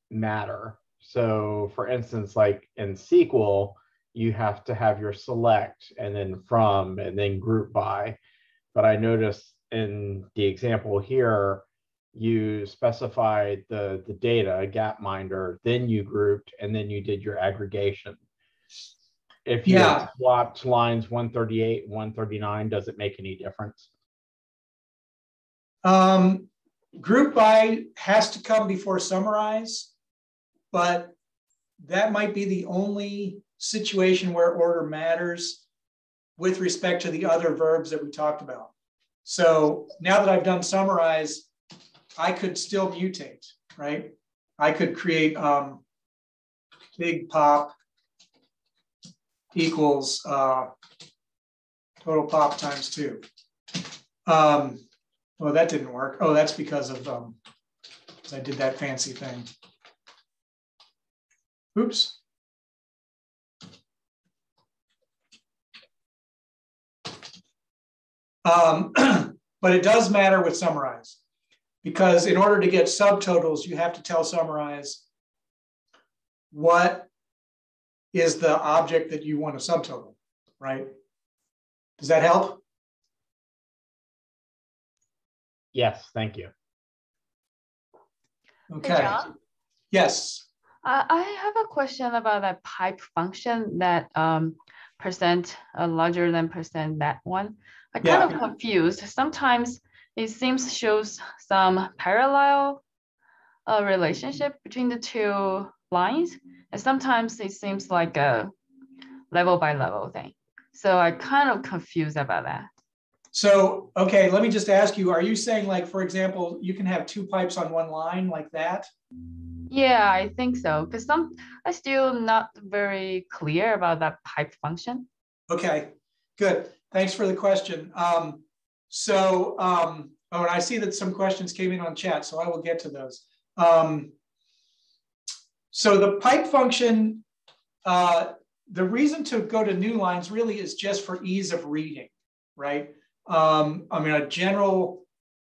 matter? So for instance, like in S Q L, you have to have your select and then from and then group by. But I noticed in the example here, you specified the, the data, Gapminder, then you grouped, and then you did your aggregation. If you yeah. swapped lines one thirty-eight and one thirty-nine, does it make any difference? Um, group by has to come before summarize, but that might be the only situation where order matters with respect to the other verbs that we talked about. So now that I've done summarize, I could still mutate, right? I could create um, big pop equals uh, total pop times two. Um, well, that didn't work. Oh, that's because of um, I did that fancy thing. Oops. Um, but it does matter with summarize, because in order to get subtotals, you have to tell summarize what is the object that you want to subtotal, right? Does that help? Yes, thank you. Okay. Hey, John? Yes. Uh, I have a question about that pipe function, that um, percent uh, larger than percent that one. I'm yeah. kind of confused. Sometimes it seems shows some parallel uh, relationship between the two lines, and sometimes it seems like a level by level thing. So I'm kind of confused about that. So, okay, let me just ask you, are you saying like, for example, you can have two pipes on one line like that? Yeah, I think so, because some I'm still not very clear about that pipe function. Okay, good. Thanks for the question. Um, so, um, oh, and I see that some questions came in on chat, so I will get to those. Um, so the pipe function, uh, the reason to go to new lines really is just for ease of reading, right? Um, I mean, a general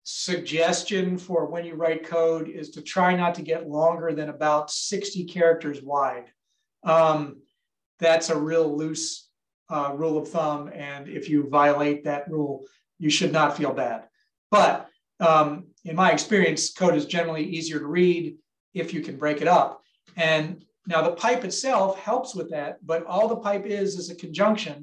suggestion for when you write code is to try not to get longer than about sixty characters wide. Um, that's a real loose Uh, rule of thumb, and if you violate that rule, you should not feel bad. But um, in my experience, code is generally easier to read if you can break it up. And now the pipe itself helps with that, but all the pipe is is a conjunction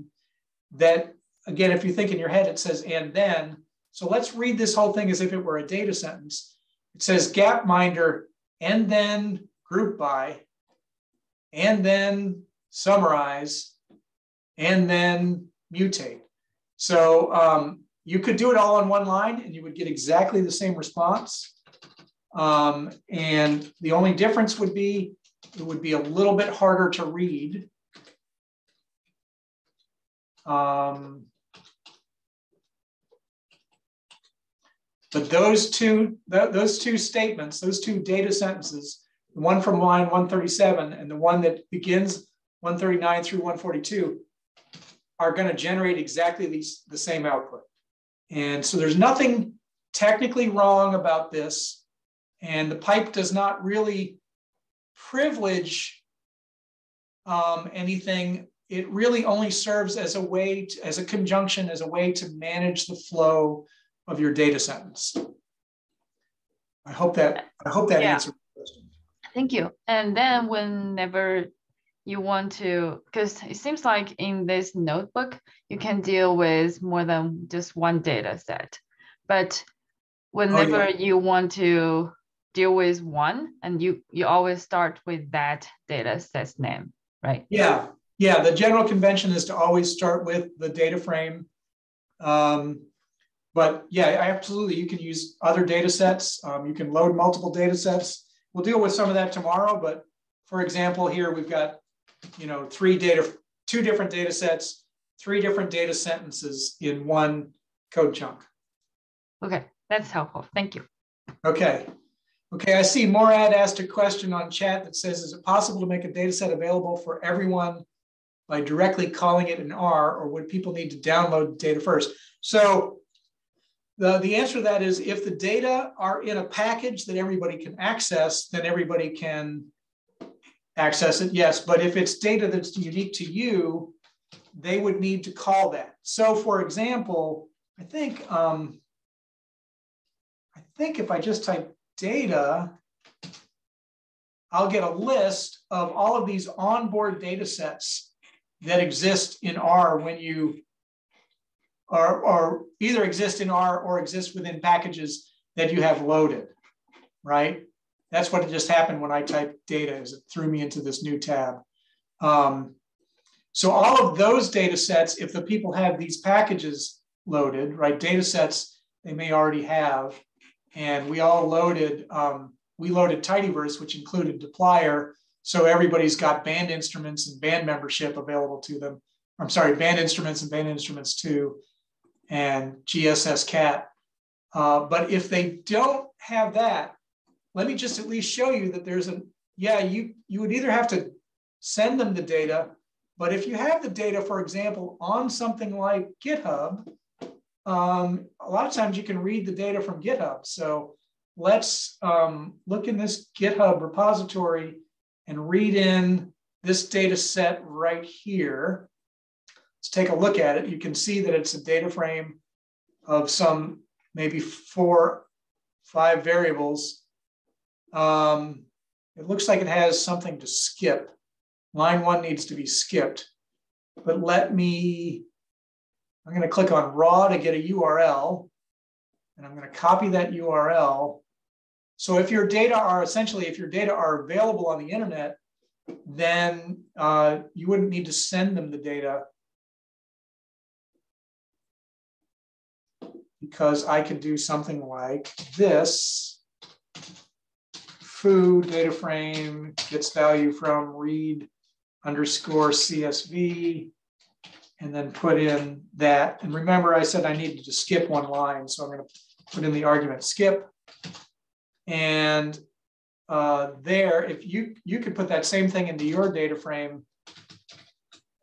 that, again, if you think in your head, it says and then. So let's read this whole thing as if it were a data sentence. It says Gapminder and then group by and then summarize and then mutate. So um, you could do it all on one line and you would get exactly the same response. Um, and the only difference would be, it would be a little bit harder to read. Um, but those two, th those two statements, those two data sentences the one from line one thirty-seven and the one that begins one thirty-nine through one forty-two are going to generate exactly these, the same output. And so there's nothing technically wrong about this. And the pipe does not really privilege um, anything. It really only serves as a way, to, as a conjunction, as a way to manage the flow of your data sentence. I hope that, I hope that yeah. answers the question. Thank you. And then whenever you want to, because it seems like in this notebook, you can deal with more than just one data set. But whenever oh, yeah. you want to deal with one, and you, you always start with that data set's name, right? Yeah. Yeah, the general convention is to always start with the data frame. Um, but yeah, absolutely, you can use other data sets. Um, you can load multiple data sets. We'll deal with some of that tomorrow. But for example, here we've got, you know, three data, two different data sets, three different data sentences in one code chunk. Okay, that's helpful. Thank you. Okay. Okay, I see Morad asked a question on chat that says, is it possible to make a data set available for everyone by directly calling it an R, or would people need to download data first? So the, the answer to that is, if the data are in a package that everybody can access, then everybody can access it, yes. But if it's data that's unique to you, they would need to call that. So for example, I think, um, I think if I just type data, I'll get a list of all of these onboard data sets that exist in R when you are, or either exist in R or exist within packages that you have loaded, right? That's what just happened when I typed data, is it threw me into this new tab. Um, so all of those data sets, if the people have these packages loaded, right, data sets they may already have, and we all loaded, um, we loaded tidyverse, which included dplyr. So everybody's got band instruments and band membership available to them. I'm sorry, band instruments and band instruments two, and G S S cat. Uh, but if they don't have that, let me just at least show you that there's an, yeah, you, you would either have to send them the data, but if you have the data, for example, on something like GitHub, um, a lot of times you can read the data from GitHub. So let's um, look in this GitHub repository and read in this data set right here. Let's take a look at it. You can see that it's a data frame of some maybe four, five variables. Um, it looks like it has something to skip. Line one needs to be skipped. But let me, I'm going to click on raw to get a U R L. And I'm going to copy that U R L. So if your data are essentially, if your data are available on the internet, then uh, you wouldn't need to send them the data, because I could do something like this: foo data frame gets value from read underscore C S V, and then put in that. And remember, I said I needed to skip one line, so I'm going to put in the argument skip. And uh, there, if you, you could put that same thing into your data frame,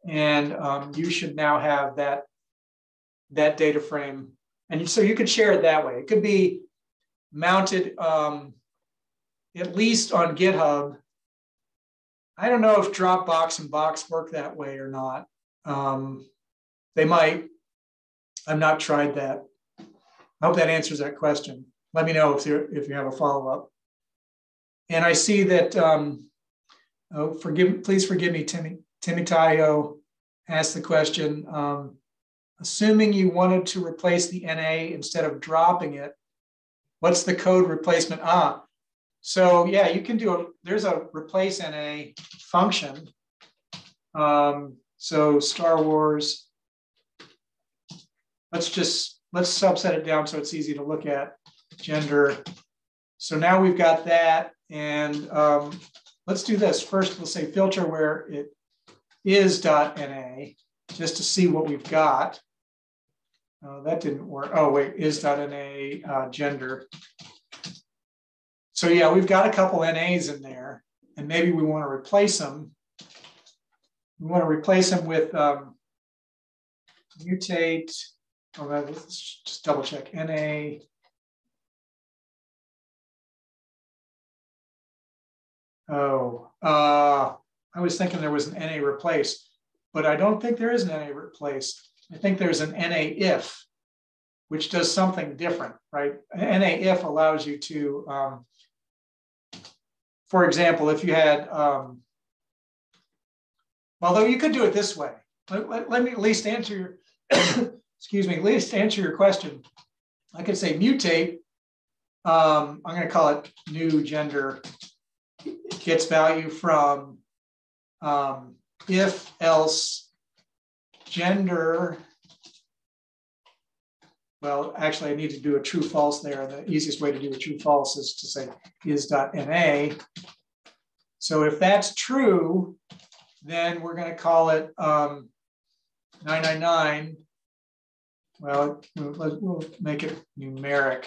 and um, you should now have that, that data frame. And so you could share it that way. It could be mounted um, at least on GitHub. I don't know if Dropbox and Box work that way or not. Um, they might. I've not tried that. I hope that answers that question. Let me know if, you're, if you have a follow-up. And I see that, um, oh, forgive, please forgive me, Timmy, Timmy Tayo asked the question, um, assuming you wanted to replace the N A instead of dropping it, what's the code replacement? Ah, so yeah, you can do a, there's a replace N A function. Um, so Star Wars, let's just, let's subset it down so it's easy to look at. Gender. So now we've got that. And um, let's do this. First, we'll say filter where it is .na, just to see what we've got. Uh, that didn't work. Oh, wait, is .na uh, gender. So yeah, we've got a couple N As in there, and maybe we want to replace them. We want to replace them with um, mutate. Oh, let's just double check N A. Oh, uh, I was thinking there was an N A replace, but I don't think there is an N A replace. I think there's an N A if, which does something different, right? An N A if allows you to, um, for example, if you had, um, although you could do it this way. Let, let, let me at least answer your, excuse me, at least answer your question. I could say mutate, um, I'm gonna call it new gender. It gets value from um, if else gender. Well, actually, I need to do a true false there. The easiest way to do a true false is to say is.na. So if that's true, then we're going to call it um, nine nine nine. Well, we'll make it numeric.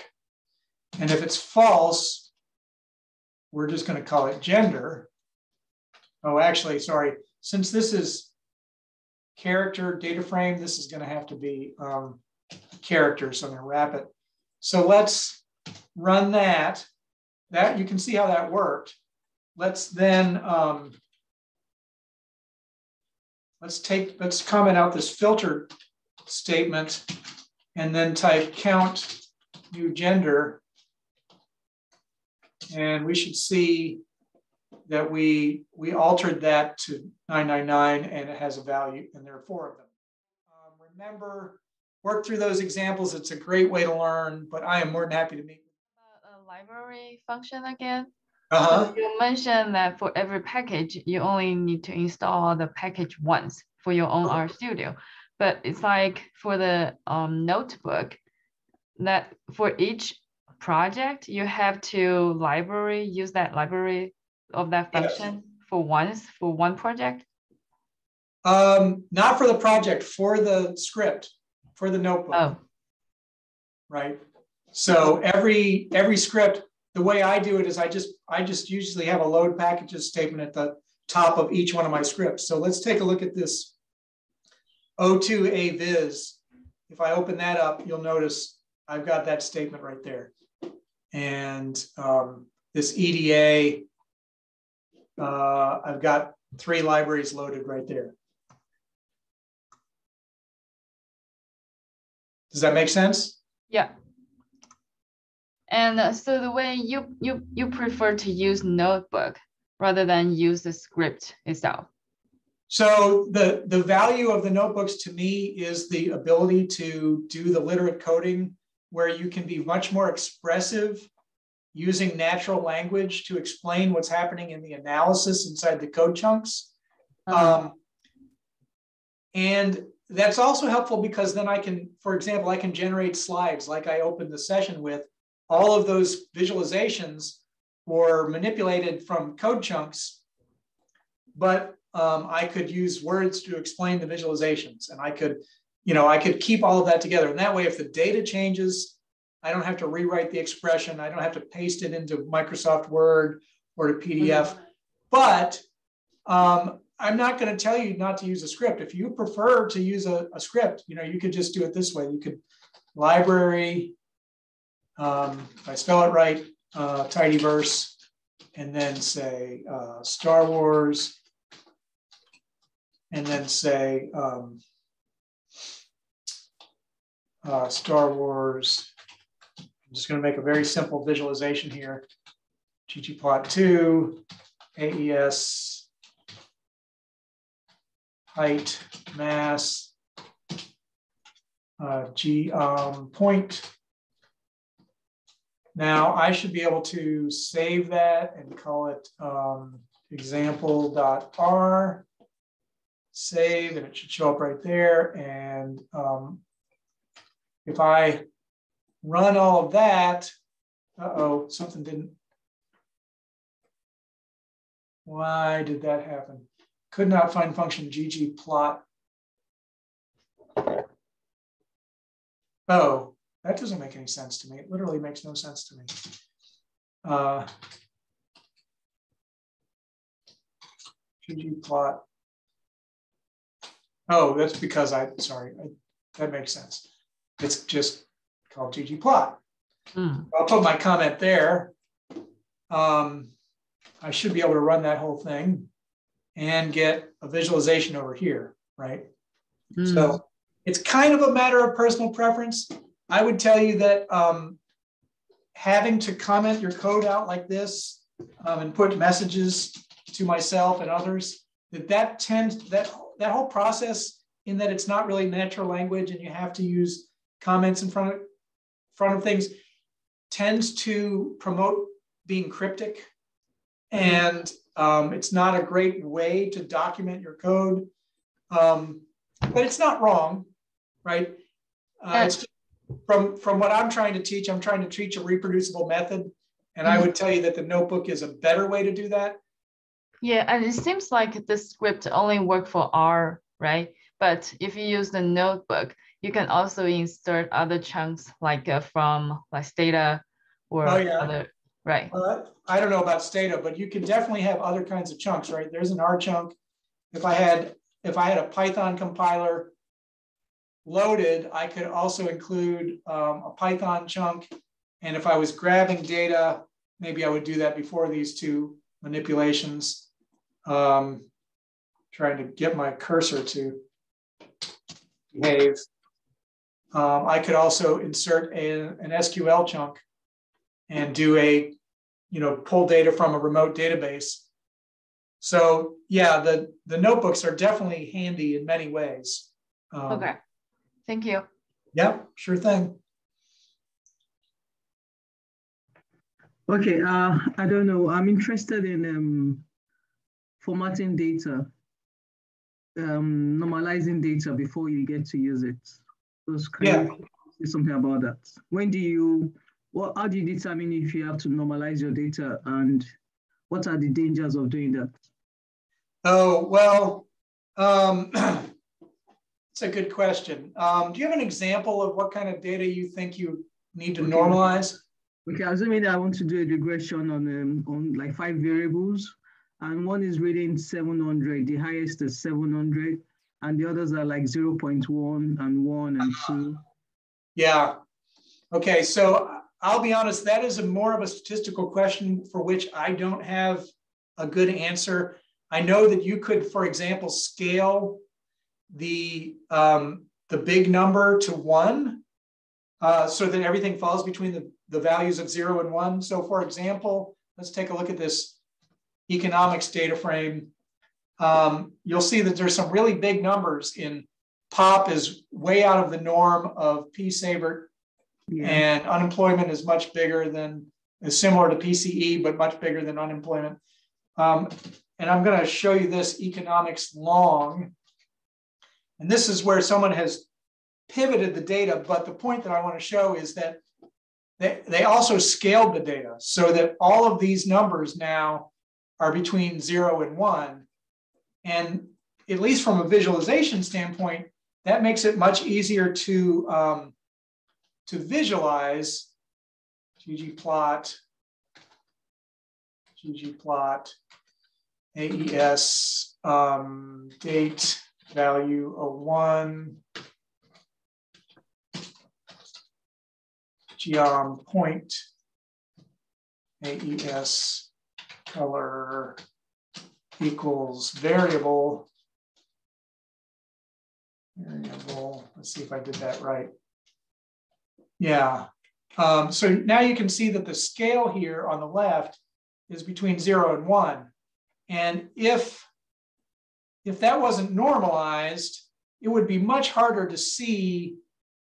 And if it's false, we're just going to call it gender. Oh, actually, sorry. Since this is character data frame, this is going to have to be um, character. So I'm going to wrap it. So let's run that. That you can see how that worked. Let's then um, let's take let's comment out this filter statement and then type count new gender. And we should see that we, we altered that to nine nine nine and it has a value, and there are four of them. Um, remember, work through those examples. It's a great way to learn, but I am more than happy to meet you. Uh, a library function again. Uh-huh. You mentioned that for every package, you only need to install the package once for your own R Studio. But it's like for the um, notebook, that for each project, you have to library, use that library of that function yes. for once, for one project? Um, not for the project, for the script, for the notebook. Oh. Right. So every every script, the way I do it is I just I just usually have a load packages statement at the top of each one of my scripts. So let's take a look at this O two A viz. If I open that up, you'll notice I've got that statement right there. And um, this E D A, uh, I've got three libraries loaded right there. Does that make sense? Yeah. And uh, so the way you you you prefer to use notebook rather than use the script itself. So the the value of the notebooks to me is the ability to do the literate coding, where you can be much more expressive using natural language to explain what's happening in the analysis inside the code chunks. Um, and that's also helpful because then I can, for example, I can generate slides like I opened the session with. All of those visualizations were manipulated from code chunks, but um, I could use words to explain the visualizations, and I could You know, I could keep all of that together. And that way, if the data changes, I don't have to rewrite the expression. I don't have to paste it into Microsoft Word or to P D F. Mm-hmm. But um, I'm not going to tell you not to use a script. If you prefer to use a, a script, you know, you could just do it this way. You could library, um, if I spell it right, uh, tidyverse, and then say uh, Star Wars, and then say, um, Uh, Star Wars. I'm just going to make a very simple visualization here. ggplot two, A E S, height, mass, uh, G um, point. Now I should be able to save that and call it um, example.r, save, and it should show up right there. And um, if I run all of that, uh-oh, something didn't. Why did that happen? Could not find function ggplot. Oh, that doesn't make any sense to me. It literally makes no sense to me. uh, ggplot. Oh, that's because I, sorry, I, that makes sense. It's just called ggplot. Hmm. I'll put my comment there. Um, I should be able to run that whole thing and get a visualization over here, right? Mm. So it's kind of a matter of personal preference. I would tell you that um, having to comment your code out like this um, and put messages to myself and others, that that tends, that, that whole process, in that it's not really natural language and you have to use comments in front of, front of things, tends to promote being cryptic. And um, it's not a great way to document your code, um, but it's not wrong, right? Uh, it's just, from, from what I'm trying to teach, I'm trying to teach a reproducible method. And I would tell you that the notebook is a better way to do that. Yeah, and it seems like this script only works for R, right? But if you use the notebook, you can also insert other chunks like uh, from like Stata or oh, yeah. other. Right. Uh, I don't know about Stata, but you can definitely have other kinds of chunks, right? There's an R chunk. If I had, if I had a Python compiler loaded, I could also include um, a Python chunk. And if I was grabbing data, maybe I would do that before these two manipulations. Um, trying to get my cursor to behave. Um, I could also insert a, an S Q L chunk and do a, you know, pull data from a remote database. So yeah, the, the notebooks are definitely handy in many ways. Um, okay, thank you. Yeah, sure thing. Okay, uh, I don't know. I'm interested in um, formatting data, um, normalizing data before you get to use it. So can yeah. you say something about that? When do you, Well, how do you determine if you have to normalize your data, and what are the dangers of doing that? Oh, well, um, it's a good question. Um, do you have an example of what kind of data you think you need to okay. normalize? Okay, assuming that I want to do a regression on, um, on like five variables, and one is reading seven hundred, the highest is seven hundred, and the others are like zero point one and one and two. Yeah, okay, so I'll be honest, that is a more of a statistical question for which I don't have a good answer. I know that you could, for example, scale the, um, the big number to one uh, so that everything falls between the, the values of zero and one. So for example, let's take a look at this economics data frame. Um, you'll see that there's some really big numbers in pop is way out of the norm of P-Sabert. Yeah. And unemployment is much bigger than, is similar to P C E, but much bigger than unemployment. Um, and I'm going to show you this economics long. And this is where someone has pivoted the data. But the point that I want to show is that they, they also scaled the data so that all of these numbers now are between zero and one. And at least from a visualization standpoint, that makes it much easier to um, to visualize ggplot, ggplot, A E S, um, date, value oh one, geom point, A E S, color equals variable, variable, let's see if I did that right. Yeah, um, so now you can see that the scale here on the left is between zero and one. And if, if that wasn't normalized, it would be much harder to see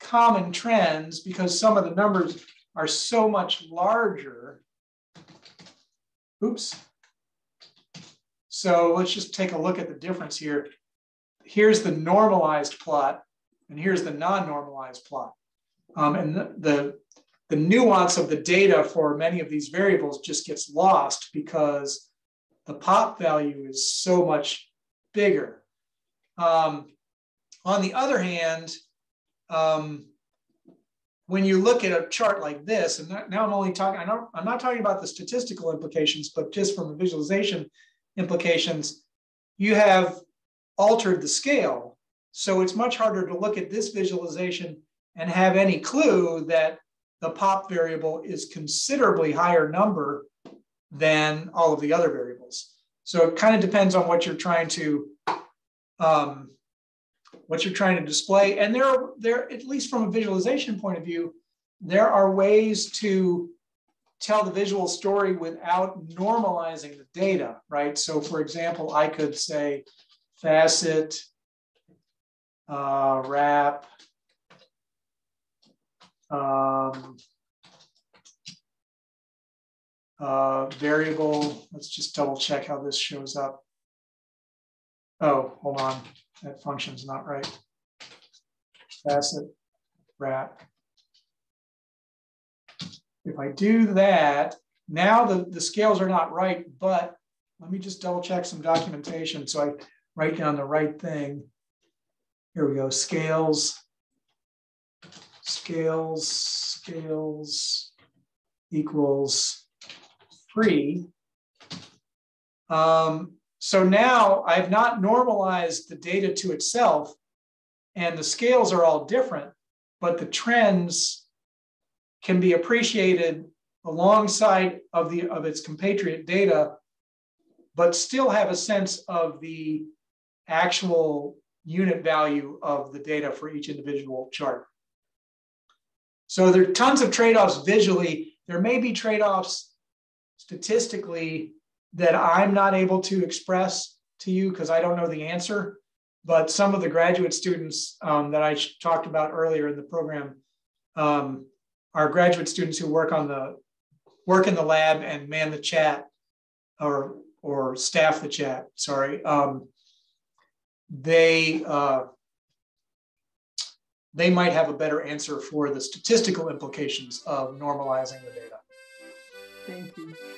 common trends because some of the numbers are so much larger. Oops. So let's just take a look at the difference here. Here's the normalized plot, and here's the non-normalized plot. Um, and the, the, the nuance of the data for many of these variables just gets lost because the pop value is so much bigger. Um, on the other hand, um, when you look at a chart like this, and now I'm only talking, I don't, I'm not talking about the statistical implications, but just from the visualization implications, you have altered the scale. So it's much harder to look at this visualization and have any clue that the pop variable is considerably higher number than all of the other variables. So it kind of depends on what you're trying to, um, what you're trying to display. And there are, there, at least from a visualization point of view, there are ways to tell the visual story without normalizing the data, right? So for example, I could say facet, uh, wrap, um, uh, variable. Let's just double check how this shows up. Oh, hold on. That function's not right. Facet, wrap. If I do that, now the, the scales are not right, but let me just double check some documentation so I write down the right thing. Here we go, scales, scales, scales equals three. Um, So now I've not normalized the data to itself, and the scales are all different, but the trends can be appreciated alongside of the of its compatriot data, but still have a sense of the actual unit value of the data for each individual chart. So there are tons of trade-offs visually. There may be trade-offs statistically that I'm not able to express to you because I don't know the answer, but some of the graduate students um, that I talked about earlier in the program um, are graduate students who work on the work in the lab and man the chat, or or staff the chat. Sorry, um, they uh, they might have a better answer for the statistical implications of normalizing the data. Thank you.